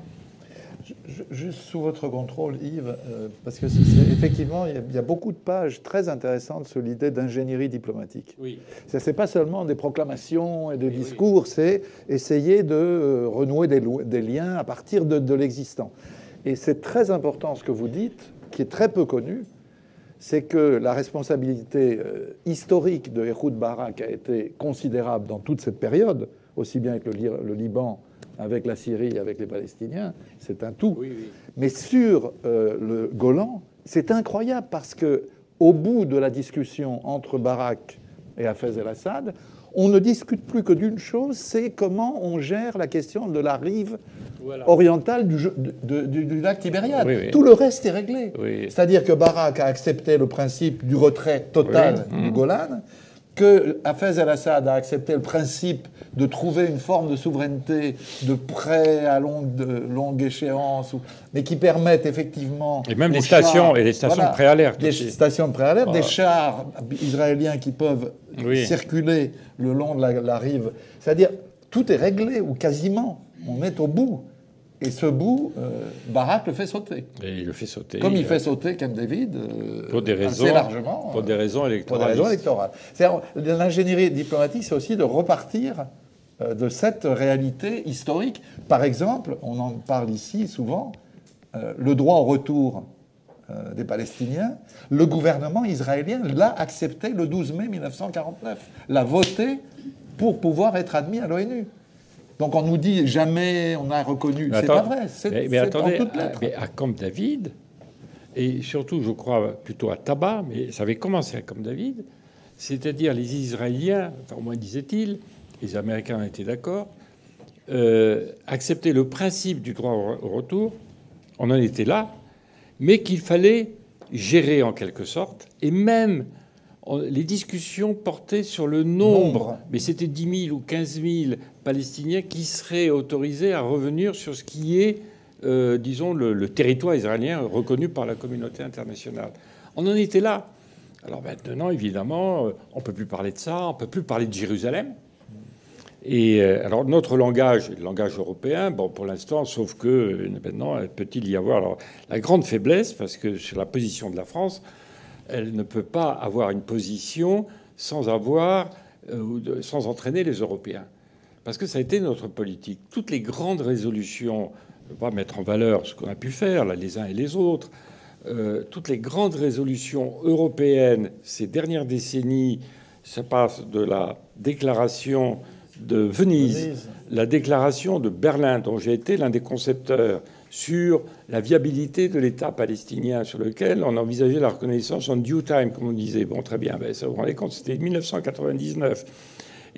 Juste sous votre contrôle, Yves, parce que effectivement, il y a beaucoup de pages très intéressantes sur l'idée d'ingénierie diplomatique. Oui. Ce n'est pas seulement des proclamations et des discours, oui. C'est essayer de renouer des liens à partir de l'existant. Et c'est très important ce que vous dites, qui est très peu connu, c'est que la responsabilité historique de Ehud Barak a été considérable dans toute cette période, aussi bien avec le Liban, avec la Syrie, avec les Palestiniens. C'est un tout. Oui, oui. Mais sur le Golan, c'est incroyable parce qu'au bout de la discussion entre Barak et Hafez el-Assad, on ne discute plus que d'une chose, c'est comment on gère la question de la rive orientale du lac Tibériade. Oui, oui. Tout le reste est réglé. Oui. C'est-à-dire que Barak a accepté le principe du retrait total, oui, du Golan, que Hafez el-Assad a accepté le principe de trouver une forme de souveraineté de près à longue échéance, mais qui permettent effectivement... Et même les stations de préalerte. Des stations de préalerte, des chars israéliens qui peuvent... Oui. Circuler le long de la rive. C'est-à-dire, tout est réglé, ou quasiment. On est au bout. Et ce bout, Barak le fait sauter. Et il le fait sauter. Comme il fait sauter Camp David, assez largement. Pour des raisons électorales. C'est-à-dire, l'ingénierie diplomatique, c'est aussi de repartir de cette réalité historique. Par exemple, on en parle ici souvent, le droit au retour des Palestiniens, le gouvernement israélien l'a accepté le 12 mai 1949, l'a voté pour pouvoir être admis à l'ONU. Donc on nous dit jamais on a reconnu. C'est pas vrai. Mais attendez, en toutes lettres. Mais à Camp David, et surtout je crois plutôt à Tabat, mais ça avait commencé à Camp David, c'est-à-dire les Israéliens, enfin, au moins disaient-ils, les Américains étaient d'accord, acceptaient le principe du droit au retour, on en était là, mais qu'il fallait gérer en quelque sorte. Et même les discussions portaient sur le nombre. Mais c'était 10 000 ou 15 000 Palestiniens qui seraient autorisés à revenir sur ce qui est, disons, le territoire israélien reconnu par la communauté internationale. On en était là. Alors maintenant, évidemment, on ne peut plus parler de ça, on ne peut plus parler de Jérusalem. Et alors notre langage, le langage européen, bon pour l'instant, sauf que maintenant peut-il y avoir alors, la grande faiblesse, parce que sur la position de la France, elle ne peut pas avoir une position sans entraîner les Européens, parce que ça a été notre politique. Toutes les grandes résolutions, je ne veux pas mettre en valeur ce qu'on a pu faire là, les uns et les autres, toutes les grandes résolutions européennes ces dernières décennies, ça passe de la déclaration de Venise, la déclaration de Berlin, dont j'ai été l'un des concepteurs, sur la viabilité de l'État palestinien, sur lequel on envisageait la reconnaissance en due time, comme on disait. Bon, très bien, ben, ça vous rendez compte, c'était 1999.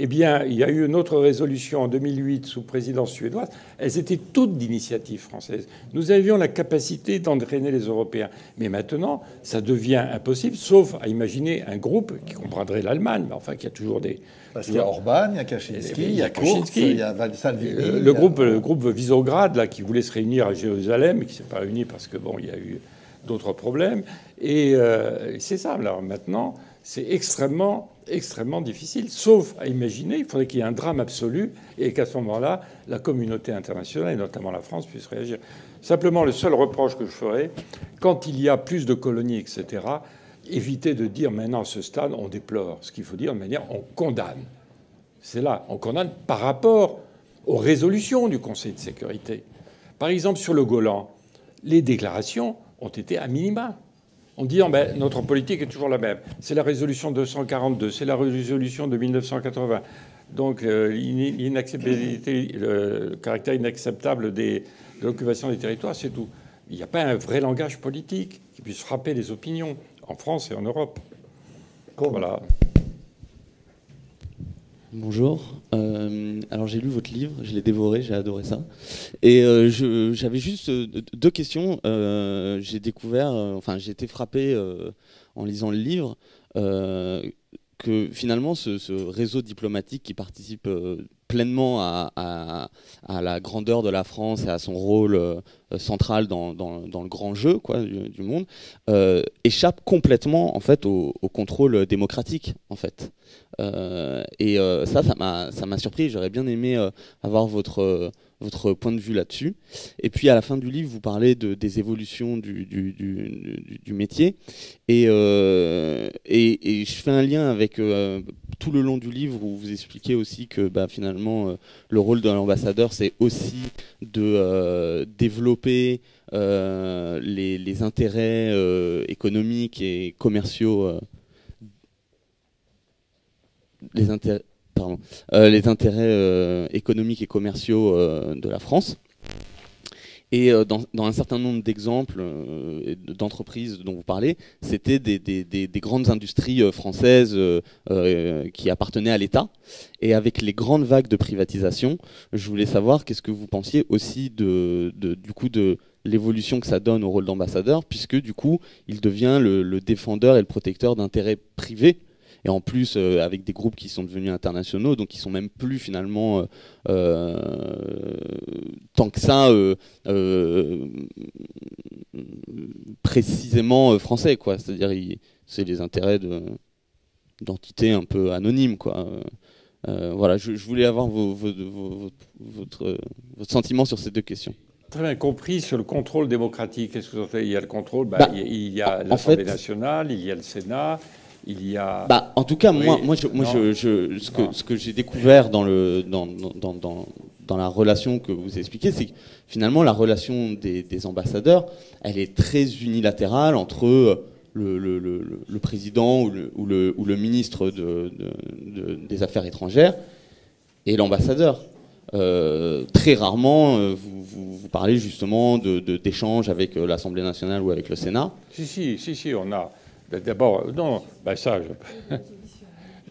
Eh bien, il y a eu une autre résolution en 2008 sous présidence suédoise. Elles étaient toutes d'initiative française. Nous avions la capacité d'entraîner les Européens. Mais maintenant, ça devient impossible, sauf à imaginer un groupe qui comprendrait l'Allemagne. Mais enfin, qui a toujours des... Parce qu'il y a Orban, il y a Kaczynski, il y a Kurz, il y a Salvini... Le groupe Visegrad, là, qui voulait se réunir à Jérusalem, qui ne s'est pas réuni parce que, bon, il y a eu d'autres problèmes. Et c'est ça. Alors maintenant, c'est extrêmement, extrêmement difficile, sauf à imaginer, il faudrait qu'il y ait un drame absolu et qu'à ce moment-là, la communauté internationale, et notamment la France, puisse réagir. Simplement, le seul reproche que je ferais, quand il y a plus de colonies, etc., éviter de dire maintenant à ce stade, on déplore. Ce qu'il faut dire de manière, on condamne. C'est là, on condamne par rapport aux résolutions du Conseil de sécurité. Par exemple, sur le Golan, les déclarations ont été à minima. On dit « ben, notre politique est toujours la même. C'est la résolution 242, c'est la résolution de 1980. » Donc le caractère inacceptable de l'occupation des territoires, c'est tout. Il n'y a pas un vrai langage politique qui puisse frapper les opinions en France et en Europe. Voilà. Bonjour. Alors j'ai lu votre livre, je l'ai dévoré, j'ai adoré ça. Et j'avais juste deux questions. J'ai découvert, enfin j'ai été frappé en lisant le livre, que finalement ce réseau diplomatique qui participe pleinement à la grandeur de la France et à son rôle central dans le grand jeu quoi, du monde, échappe complètement en fait, au contrôle démocratique. En fait. Ça m'a surpris. J'aurais bien aimé avoir votre point de vue là-dessus. Et puis à la fin du livre, vous parlez des évolutions du métier. Et je fais un lien avec tout le long du livre où vous expliquez aussi que bah, finalement le rôle de l'ambassadeur, c'est aussi de développer les intérêts économiques et commerciaux, les intérêts économiques et commerciaux de la France. Et dans un certain nombre d'exemples d'entreprises dont vous parlez, c'était des grandes industries françaises qui appartenaient à l'État. Et avec les grandes vagues de privatisation, je voulais savoir qu'est-ce que vous pensiez aussi du coup de l'évolution que ça donne au rôle d'ambassadeur, puisque du coup, il devient le défendeur et le protecteur d'intérêts privés. Et en plus, avec des groupes qui sont devenus internationaux, donc qui sont même plus finalement tant que ça précisément français, quoi. C'est-à-dire, c'est les intérêts d'entités un peu anonymes, quoi. Voilà, je voulais avoir votre sentiment sur ces deux questions. Très bien compris sur le contrôle démocratique. Qu'est-ce que vous en faites ? Il y a le contrôle, il y a l'Assemblée nationale, il y a le Sénat. Il y a... Bah, en tout cas, oui, ce que j'ai découvert dans la relation que vous expliquez, c'est que finalement, la relation des ambassadeurs, elle est très unilatérale entre le président ou le ministre des Affaires étrangères et l'ambassadeur. Très rarement, vous parlez justement d'échanges avec l'Assemblée nationale ou avec le Sénat. Si, on a... D'abord, non, ben ça, je...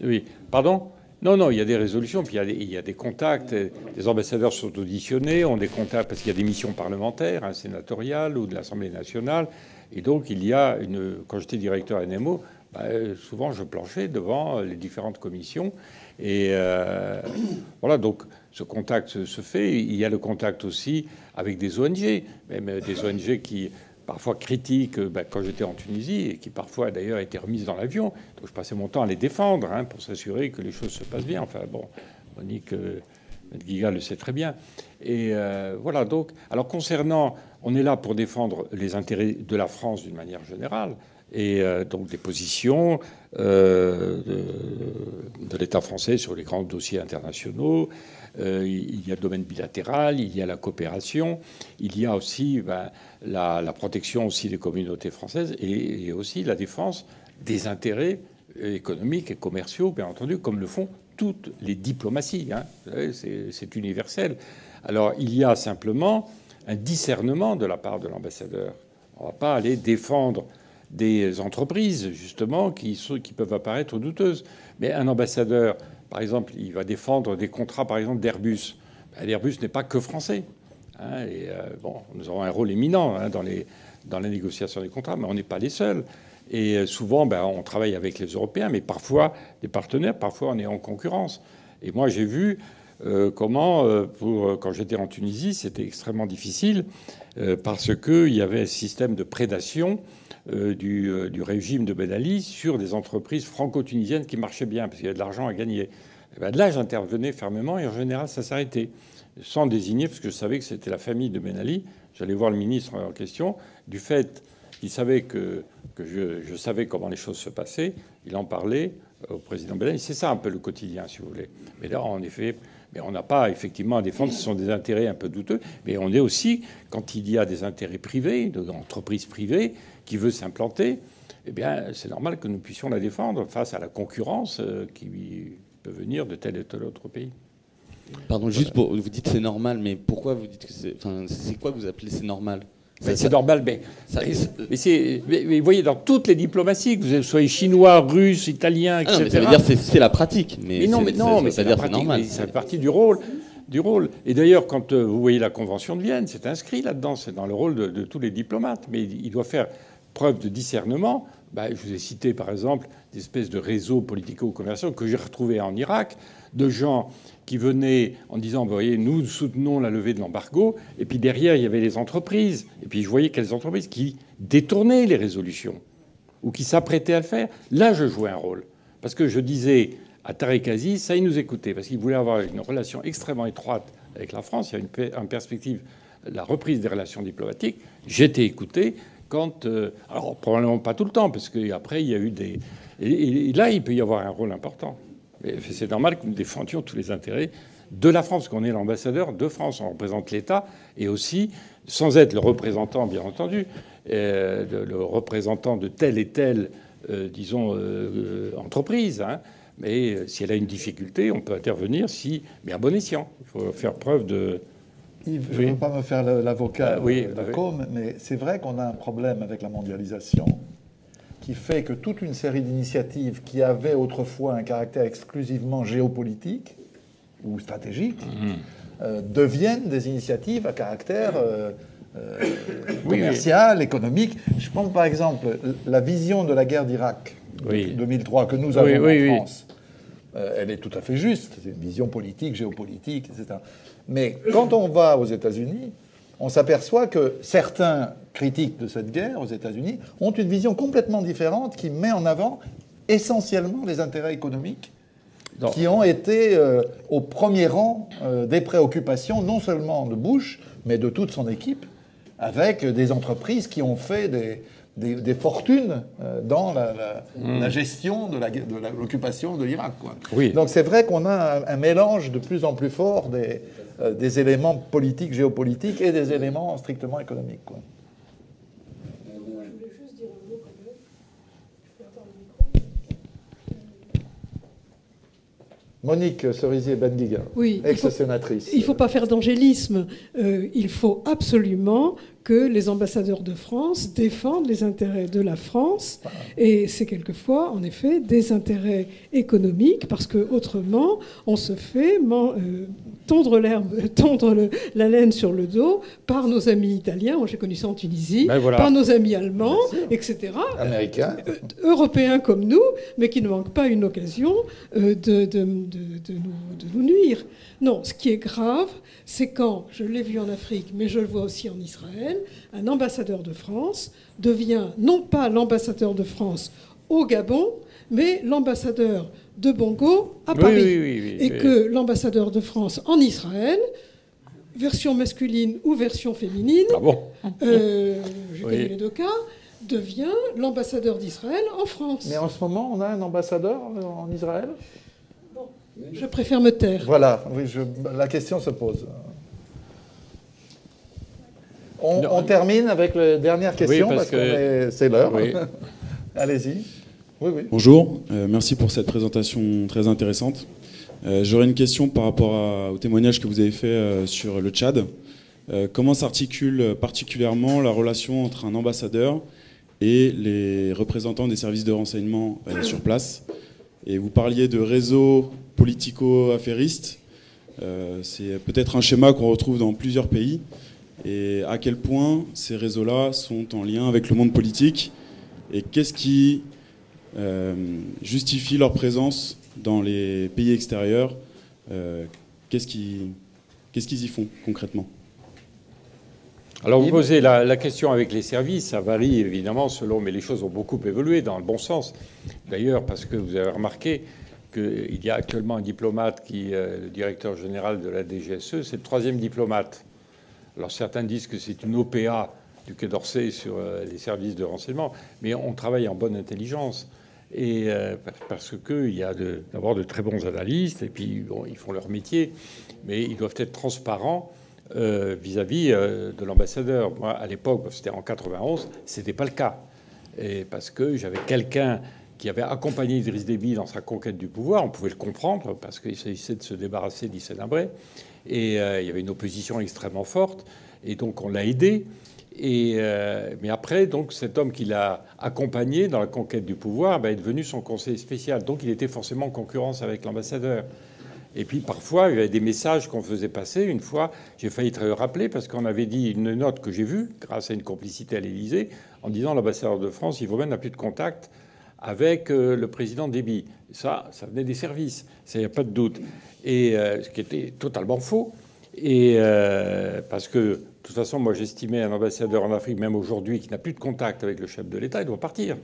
Oui, pardon ? Non, il y a des résolutions, puis il y a des contacts. Les ambassadeurs sont auditionnés, ont des contacts parce qu'il y a des missions parlementaires, hein, sénatoriales ou de l'Assemblée nationale. Et donc, il y a une... Quand j'étais directeur NMO, ben, souvent, je planchais devant les différentes commissions. Et voilà, donc, ce contact se fait. Il y a le contact aussi avec des ONG, même des ONG qui... parfois critiques, quand j'étais en Tunisie, et qui parfois d'ailleurs étaient remises dans l'avion. Donc je passais mon temps à les défendre hein, pour s'assurer que les choses se passent bien. Enfin bon, Monique Giga le sait très bien. Et voilà donc. Alors concernant, on est là pour défendre les intérêts de la France d'une manière générale, et donc des positions de l'État français sur les grands dossiers internationaux. Il y a le domaine bilatéral, il y a la coopération, il y a aussi la protection aussi des communautés françaises et aussi la défense des intérêts économiques et commerciaux, bien entendu, comme le font toutes les diplomaties. Hein. C'est universel. Alors il y a simplement un discernement de la part de l'ambassadeur. On ne va pas aller défendre des entreprises, justement, qui peuvent apparaître douteuses. Mais un ambassadeur, par exemple, il va défendre des contrats, par exemple, d'Airbus. L'Airbus n'est pas que français. Hein, et, bon, nous avons un rôle éminent hein, dans la négociation des contrats, mais on n'est pas les seuls. Et souvent, on travaille avec les Européens, mais parfois des partenaires, parfois on est en concurrence. Et moi, j'ai vu Quand j'étais en Tunisie, c'était extrêmement difficile parce qu'il y avait un système de prédation du régime de Ben Ali sur des entreprises franco-tunisiennes qui marchaient bien, parce qu'il y avait de l'argent à gagner. Et bien, de là, j'intervenais fermement et en général, ça s'arrêtait, sans désigner, parce que je savais que c'était la famille de Ben Ali. J'allais voir le ministre en question. Du fait qu'il savait que je savais comment les choses se passaient, il en parlait au président Ben Ali. C'est ça un peu le quotidien, si vous voulez. Mais là, en effet... Mais on n'a pas effectivement à défendre. Ce sont des intérêts un peu douteux. Mais on est aussi, quand il y a des intérêts privés, d'entreprises privées qui veulent s'implanter, eh bien, c'est normal que nous puissions la défendre face à la concurrence qui peut venir de tel et tel autre pays. Pardon, juste pour... Vous dites c'est normal, mais pourquoi vous dites que c'est... Enfin, c'est quoi que vous appelez c'est normal ? C'est normal, mais vous voyez, dans toutes les diplomaties, que vous soyez chinois, russe, italien, etc. Ah non, mais ça veut dire que c'est la pratique. Mais non, mais c'est la pratique. Ça fait partie du rôle. Et d'ailleurs, quand vous voyez la Convention de Vienne, c'est inscrit là-dedans. C'est dans le rôle de tous les diplomates. Mais il doit faire preuve de discernement. Ben, je vous ai cité, par exemple, des espèces de réseaux politico-commerciaux que j'ai retrouvés en Irak, de gens qui venaient en disant, vous voyez, nous soutenons la levée de l'embargo. Et puis derrière, il y avait les entreprises. Et puis je voyais quelles entreprises qui détournaient les résolutions ou qui s'apprêtaient à le faire. Là, je jouais un rôle. Parce que je disais à Tarek Aziz, ça, il nous écoutait. Parce qu'il voulait avoir une relation extrêmement étroite avec la France. Il y a une perspective, la reprise des relations diplomatiques. J'étais écouté quand... alors probablement pas tout le temps, parce qu'après, il y a eu des... Et là, il peut y avoir un rôle important. C'est normal que nous défendions tous les intérêts de la France, qu'on est l'ambassadeur de France. On représente l'État et aussi, sans être le représentant, bien entendu, le représentant de telle et telle, disons, entreprise. Hein. Mais si elle a une difficulté, on peut intervenir, si... mais à bon escient. Il faut faire preuve de... Yves, je ne veux pas me faire l'avocat de Côme, mais c'est vrai qu'on a un problème avec la mondialisation, qui fait que toute une série d'initiatives qui avaient autrefois un caractère exclusivement géopolitique ou stratégique deviennent des initiatives à caractère commercial, économique. Je prends par exemple la vision de la guerre d'Irak de 2003 que nous avons en France. Elle est tout à fait juste. C'est une vision politique, géopolitique, etc. Mais quand on va aux États-Unis, on s'aperçoit que certains critiques de cette guerre aux États-Unis ont une vision complètement différente qui met en avant essentiellement les intérêts économiques qui ont été au premier rang des préoccupations non seulement de Bush, mais de toute son équipe, avec des entreprises qui ont fait des fortunes dans la gestion de l'occupation de l'Irak. Oui. Donc c'est vrai qu'on a un mélange de plus en plus fort des éléments politiques, géopolitiques et des éléments strictement économiques. Quoi. Monique Cerisier-Benguigua, ex-sénatrice. Il ne faut pas faire d'angélisme. Il faut absolument que les ambassadeurs de France défendent les intérêts de la France. Et c'est quelquefois, en effet, des intérêts économiques, parce qu'autrement, on se fait tondre la laine sur le dos par nos amis italiens, moi j'ai connu ça en Tunisie, ben voilà, par nos amis allemands, etc. Américains. Européens comme nous, mais qui ne manquent pas une occasion de nous nuire. Non, ce qui est grave, c'est quand, je l'ai vu en Afrique, mais je le vois aussi en Israël, un ambassadeur de France devient non pas l'ambassadeur de France au Gabon, mais l'ambassadeur de Bongo à Paris. Et que l'ambassadeur de France en Israël, version masculine ou version féminine, j'ai connu les deux cas, devient l'ambassadeur d'Israël en France. Mais en ce moment, on a un ambassadeur en Israël ? Je préfère me taire. Voilà. Oui, la question se pose. On termine avec la dernière question, parce que c'est l'heure. Oui. Allez-y. Bonjour. Merci pour cette présentation très intéressante. J'aurais une question par rapport au témoignage que vous avez fait sur le Tchad. Comment s'articule particulièrement la relation entre un ambassadeur et les représentants des services de renseignement sur place ? Et vous parliez de réseaux politico-affairistes. C'est peut-être un schéma qu'on retrouve dans plusieurs pays. Et à quel point ces réseaux-là sont en lien avec le monde politique et qu'est-ce qui justifie leur présence dans les pays extérieurs Qu'est-ce qu'ils y font concrètement? Alors vous posez la question avec les services, ça varie évidemment selon, mais les choses ont beaucoup évolué dans le bon sens. D'ailleurs, parce que vous avez remarqué qu'il y a actuellement un diplomate qui est le directeur général de la DGSE, c'est le 3e diplomate. Alors certains disent que c'est une OPA du Quai d'Orsay sur les services de renseignement, mais on travaille en bonne intelligence. Et parce qu'il y a d'abord de très bons analystes, et puis bon, ils font leur métier, mais ils doivent être transparents vis-à-vis de l'ambassadeur. Moi, à l'époque, c'était en 91, c'était pas le cas. Et parce que j'avais quelqu'un qui avait accompagné Idriss Déby dans sa conquête du pouvoir, on pouvait le comprendre, parce qu'il s'agissait de se débarrasser d'Hissène Habré, et il y avait une opposition extrêmement forte, et donc on l'a aidé. Mais après, donc, cet homme qui l'a accompagné dans la conquête du pouvoir est devenu son conseiller spécial. Donc il était forcément en concurrence avec l'ambassadeur. Et puis parfois, il y avait des messages qu'on faisait passer. Une fois, j'ai failli te rappeler parce qu'on avait dit une note que j'ai vue grâce à une complicité à l'Élysée en disant l'ambassadeur de France, Yves Aubin, n'a plus de contact avec le président Déby. Ça venait des services. Ça, il n'y a pas de doute. Et ce qui était totalement faux. Et parce que... De toute façon, moi, j'estimais un ambassadeur en Afrique, même aujourd'hui, qui n'a plus de contact avec le chef de l'État, il doit partir.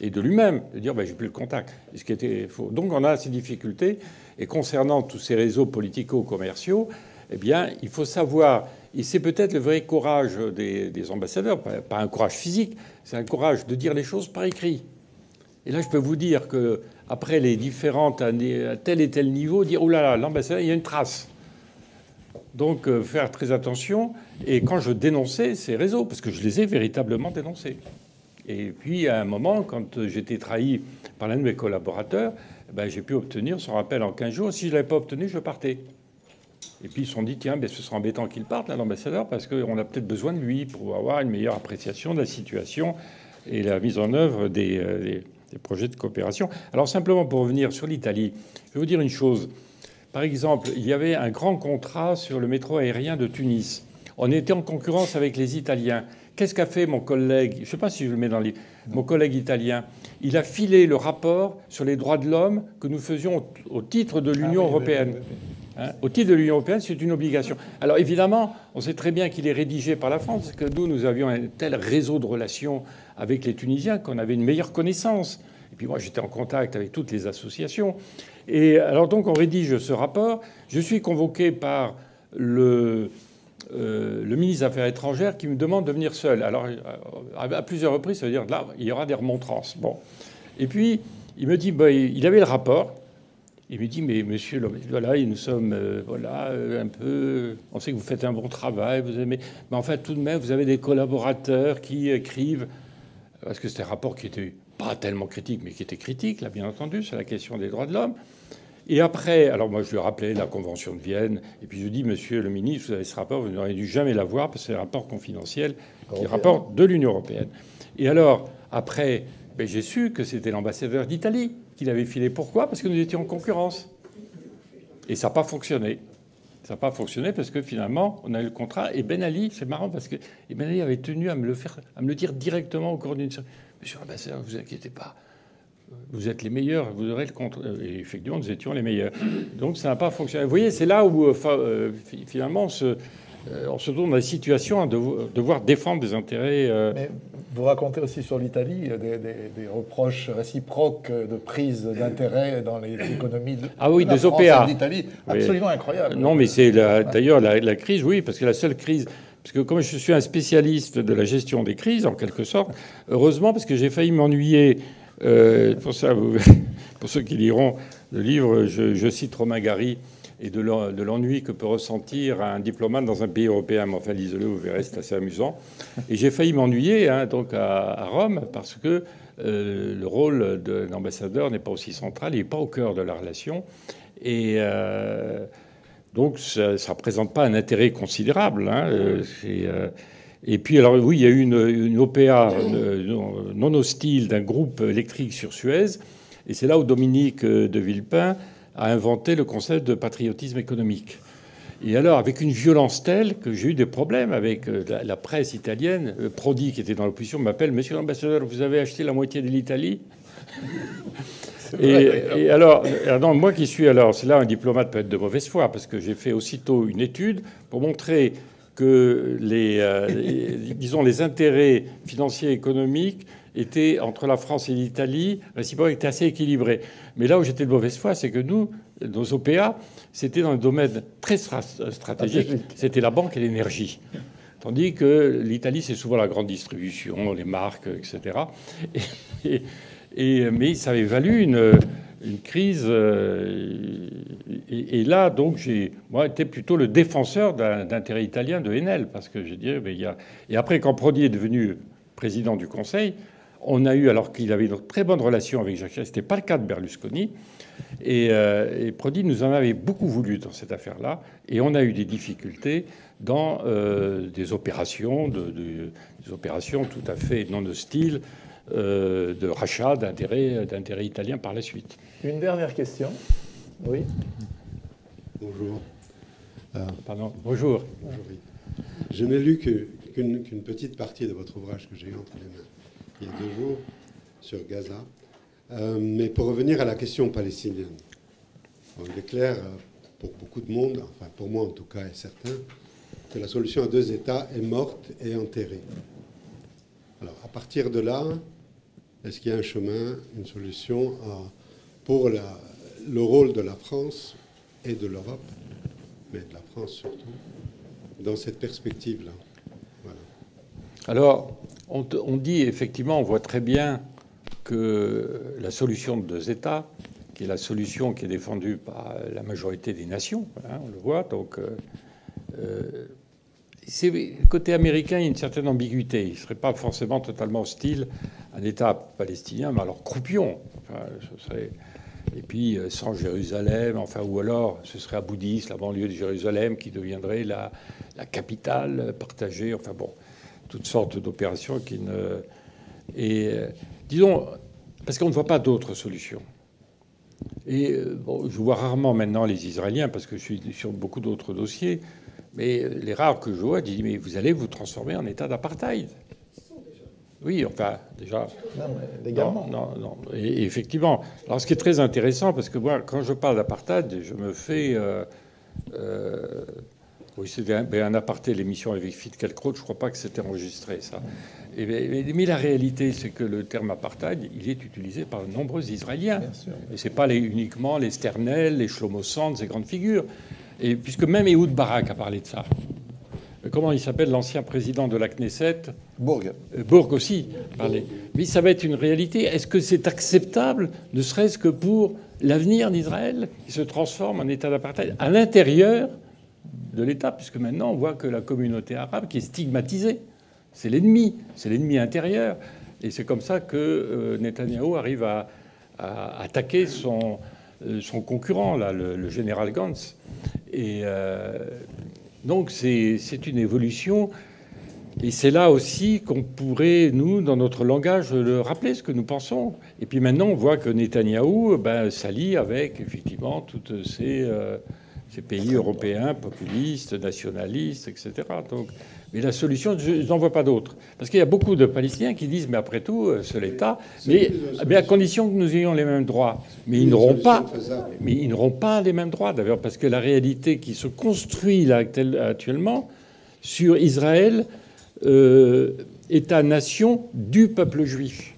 Et de lui-même, de dire ben, « j'ai plus de contact », ce qui était faux. Donc on a ces difficultés. Et concernant tous ces réseaux politico-commerciaux, eh bien, il faut savoir... Et c'est peut-être le vrai courage des ambassadeurs, pas un courage physique, c'est un courage de dire les choses par écrit. Et là, je peux vous dire qu'après les différentes années, à tel et tel niveau, dire « oh là là, l'ambassadeur, il y a une trace ». Donc faire très attention. Et quand je dénonçais ces réseaux, parce que je les ai véritablement dénoncés. Et puis à un moment, quand j'étais trahi par l'un de mes collaborateurs, ben, j'ai pu obtenir son rappel en 15 jours. Si je ne l'avais pas obtenu, je partais. Et puis ils se sont dit, tiens, ben, ce sera embêtant qu'il parte, l'ambassadeur, parce qu'on a peut-être besoin de lui pour avoir une meilleure appréciation de la situation et la mise en œuvre des projets de coopération. Alors simplement pour revenir sur l'Italie, je vais vous dire une chose. Par exemple, il y avait un grand contrat sur le métro aérien de Tunis. On était en concurrence avec les Italiens. Qu'est-ce qu'a fait mon collègue ? Je ne sais pas si je le mets dans les... Mon collègue italien, il a filé le rapport sur les droits de l'homme que nous faisions au titre de l'Union européenne. Hein, au titre de l'Union européenne, c'est une obligation. Alors évidemment, on sait très bien qu'il est rédigé par la France, parce que nous avions un tel réseau de relations avec les Tunisiens qu'on avait une meilleure connaissance. Et puis moi, j'étais en contact avec toutes les associations. Et alors donc, on rédige ce rapport. Je suis convoqué par le ministre des Affaires étrangères qui me demande de venir seul. Alors, à plusieurs reprises, ça veut dire là, il y aura des remontrances. Bon. Et puis, il me dit... Bah, il avait le rapport. Il me dit, mais monsieur, voilà, nous sommes... voilà, un peu... On sait que vous faites un bon travail, vous aimez... Mais enfin, tout de même, vous avez des collaborateurs qui écrivent... Parce que c'était un rapport qui était... pas tellement critique, mais qui était critique, là, bien entendu, sur la question des droits de l'homme. Et après, alors moi, je lui ai rappelé la Convention de Vienne, et puis je lui ai dit, monsieur le ministre, vous avez ce rapport, vous n'auriez dû jamais l'avoir, parce que c'est un rapport confidentiel, qui est un rapport de l'Union européenne. Et alors, après, ben, j'ai su que c'était l'ambassadeur d'Italie qui l'avait filé. Pourquoi ? Parce que nous étions en concurrence. Et ça n'a pas fonctionné. Ça n'a pas fonctionné parce que finalement, on a eu le contrat. Et Ben Ali, c'est marrant parce que Ben Ali avait tenu à me le dire directement au cours d'une séance. Monsieur l'ambassadeur, ne vous inquiétez pas. Vous êtes les meilleurs. Vous aurez le contrat. Et effectivement, nous étions les meilleurs. Donc ça n'a pas fonctionné. Vous voyez, c'est là où finalement on se tourne dans la situation à devoir défendre des intérêts. Mais vous racontez aussi sur l'Italie des reproches réciproques de prise d'intérêt dans les économies de ah oui, la des France OPA. Et de l'Italie. Absolument oui. Incroyable. Non, mais c'est d'ailleurs la crise, oui, parce que la seule crise... Parce que comme je suis un spécialiste de la gestion des crises, en quelque sorte, heureusement, parce que j'ai failli m'ennuyer... pour ça, pour ceux qui liront le livre, je cite Romain Gary... et de l'ennui que peut ressentir un diplomate dans un pays européen. Mais enfin, lisez-le, vous verrez, c'est assez amusant. Et j'ai failli m'ennuyer hein, donc à Rome parce que le rôle de l'ambassadeur n'est pas aussi central, il n'est pas au cœur de la relation. Et donc ça ne présente pas un intérêt considérable. Hein, et puis alors oui, il y a eu une OPA non hostile d'un groupe électrique sur Suez. Et c'est là où Dominique de Villepin... a inventé le concept de patriotisme économique. Et alors, avec une violence telle que j'ai eu des problèmes avec la presse italienne, Prodi, qui était dans l'opposition, m'appelle « Monsieur l'ambassadeur, vous avez acheté la moitié de l'Italie ?» Et alors non, moi qui suis alors, c'est là un diplomate peut être de mauvaise foi, parce que j'ai fait aussitôt une étude pour montrer que les intérêts financiers et économiques étaient entre la France et l'Italie réciproquement étaient assez équilibrés. Mais là où j'étais de mauvaise foi, c'est que nous, nos OPA, c'était dans un domaine très stratégique, c'était la banque et l'énergie. Tandis que l'Italie, c'est souvent la grande distribution, les marques, etc. Mais ça avait valu une crise. Et là, donc, moi, j'étais plutôt le défenseur d'intérêt italien de Enel. Parce que je dirais... Mais et après, quand Prodi est devenu président du Conseil, on a eu... Alors qu'il avait une très bonne relation avec Jacques Chirac. Ce n'était pas le cas de Berlusconi. Et Prodi nous en avait beaucoup voulu dans cette affaire-là. Et on a eu des difficultés dans des opérations tout à fait non hostiles, de rachat d'intérêts italiens par la suite. Une dernière question. Oui. Bonjour. Pardon. Bonjour. Bonjour. Je n'ai lu qu'une petite partie de votre ouvrage que j'ai eu entre les mains il y a 2 jours sur Gaza. Mais pour revenir à la question palestinienne, il est clair pour beaucoup de monde, enfin pour moi en tout cas et certains, que la solution à 2 États est morte et enterrée. Alors, à partir de là, est-ce qu'il y a un chemin, une solution pour le rôle de la France et de l'Europe, mais de la France surtout, dans cette perspective-là? Voilà. Alors, on dit effectivement, on voit très bien que la solution de 2 États, qui est la solution qui est défendue par la majorité des nations, hein, on le voit, donc... côté américain, il y a une certaine ambiguïté. Il ne serait pas forcément totalement hostile à un État palestinien, mais alors croupion. Enfin, ce serait... Et puis sans Jérusalem, enfin, ou alors ce serait à Boudis, la banlieue de Jérusalem, qui deviendrait la capitale partagée. Enfin bon, toutes sortes d'opérations qui ne... Et disons, parce qu'on ne voit pas d'autres solutions. Et bon, je vois rarement maintenant les Israéliens, parce que je suis sur beaucoup d'autres dossiers. Mais les rares que je vois disent « Mais vous allez vous transformer en État d'apartheid ». Oui, enfin, déjà... Non, mais légalement. Non, non, non. Et effectivement. Alors, ce qui est très intéressant, parce que moi, quand je parle d'apartheid, je me fais... oui, c'était un aparté, l'émission avec Fitkelkraut, je ne crois pas que c'était enregistré, ça. Et, mais la réalité, c'est que le terme apartheid, il est utilisé par de nombreux Israéliens. Bien sûr, oui. Et ce n'est pas uniquement les Sternel, les Shlomo Sand, ces grandes figures. Et puisque même Ehud Barak a parlé de ça. Comment il s'appelle, l'ancien président de la Knesset ? Bourg. Bourg aussi parlait. Mais ça va être une réalité. Est-ce que c'est acceptable, ne serait-ce que pour l'avenir d'Israël, qui se transforme en État d'apartheid à l'intérieur de l'État, puisque maintenant on voit que la communauté arabe qui est stigmatisée, c'est l'ennemi intérieur. Et c'est comme ça que Netanyahou arrive à attaquer son concurrent, là, le général Gantz. Et donc c'est une évolution. Et c'est là aussi qu'on pourrait, nous, dans notre langage, le rappeler, ce que nous pensons. Et puis maintenant, on voit que Netanyahou s'allie avec, effectivement, tous ces pays européens, populistes, nationalistes, etc. Donc, mais la solution, je n'en vois pas d'autre. Parce qu'il y a beaucoup de Palestiniens qui disent, mais après tout, seul État, mais à condition que nous ayons les mêmes droits. Mais ils n'auront pas les mêmes droits, d'ailleurs, parce que la réalité qui se construit là actuellement sur Israël, État-nation du peuple juif.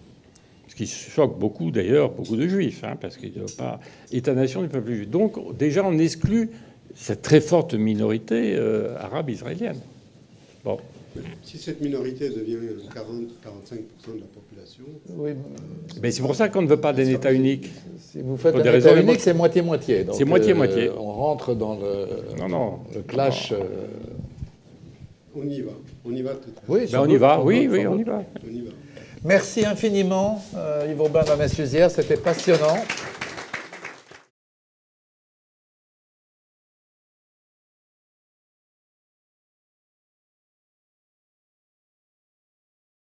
Ce qui choque beaucoup, d'ailleurs, beaucoup de Juifs, hein, parce qu'ils ne doivent pas... État-nation du peuple juif. Donc, déjà, on exclut cette très forte minorité arabe-israélienne. Bon. Si cette minorité devient 40-45% de la population... Oui. Mais c'est pour ça qu'on ne veut pas d'un État unique. Si vous faites un État unique, c'est moitié-moitié. C'est moitié-moitié. On rentre dans le clash... On y va. On y va tout à l'heure. Oui, on y va. Oui, oui, on y va. Merci infiniment, Yves Aubin de la Messuzière. C'était passionnant.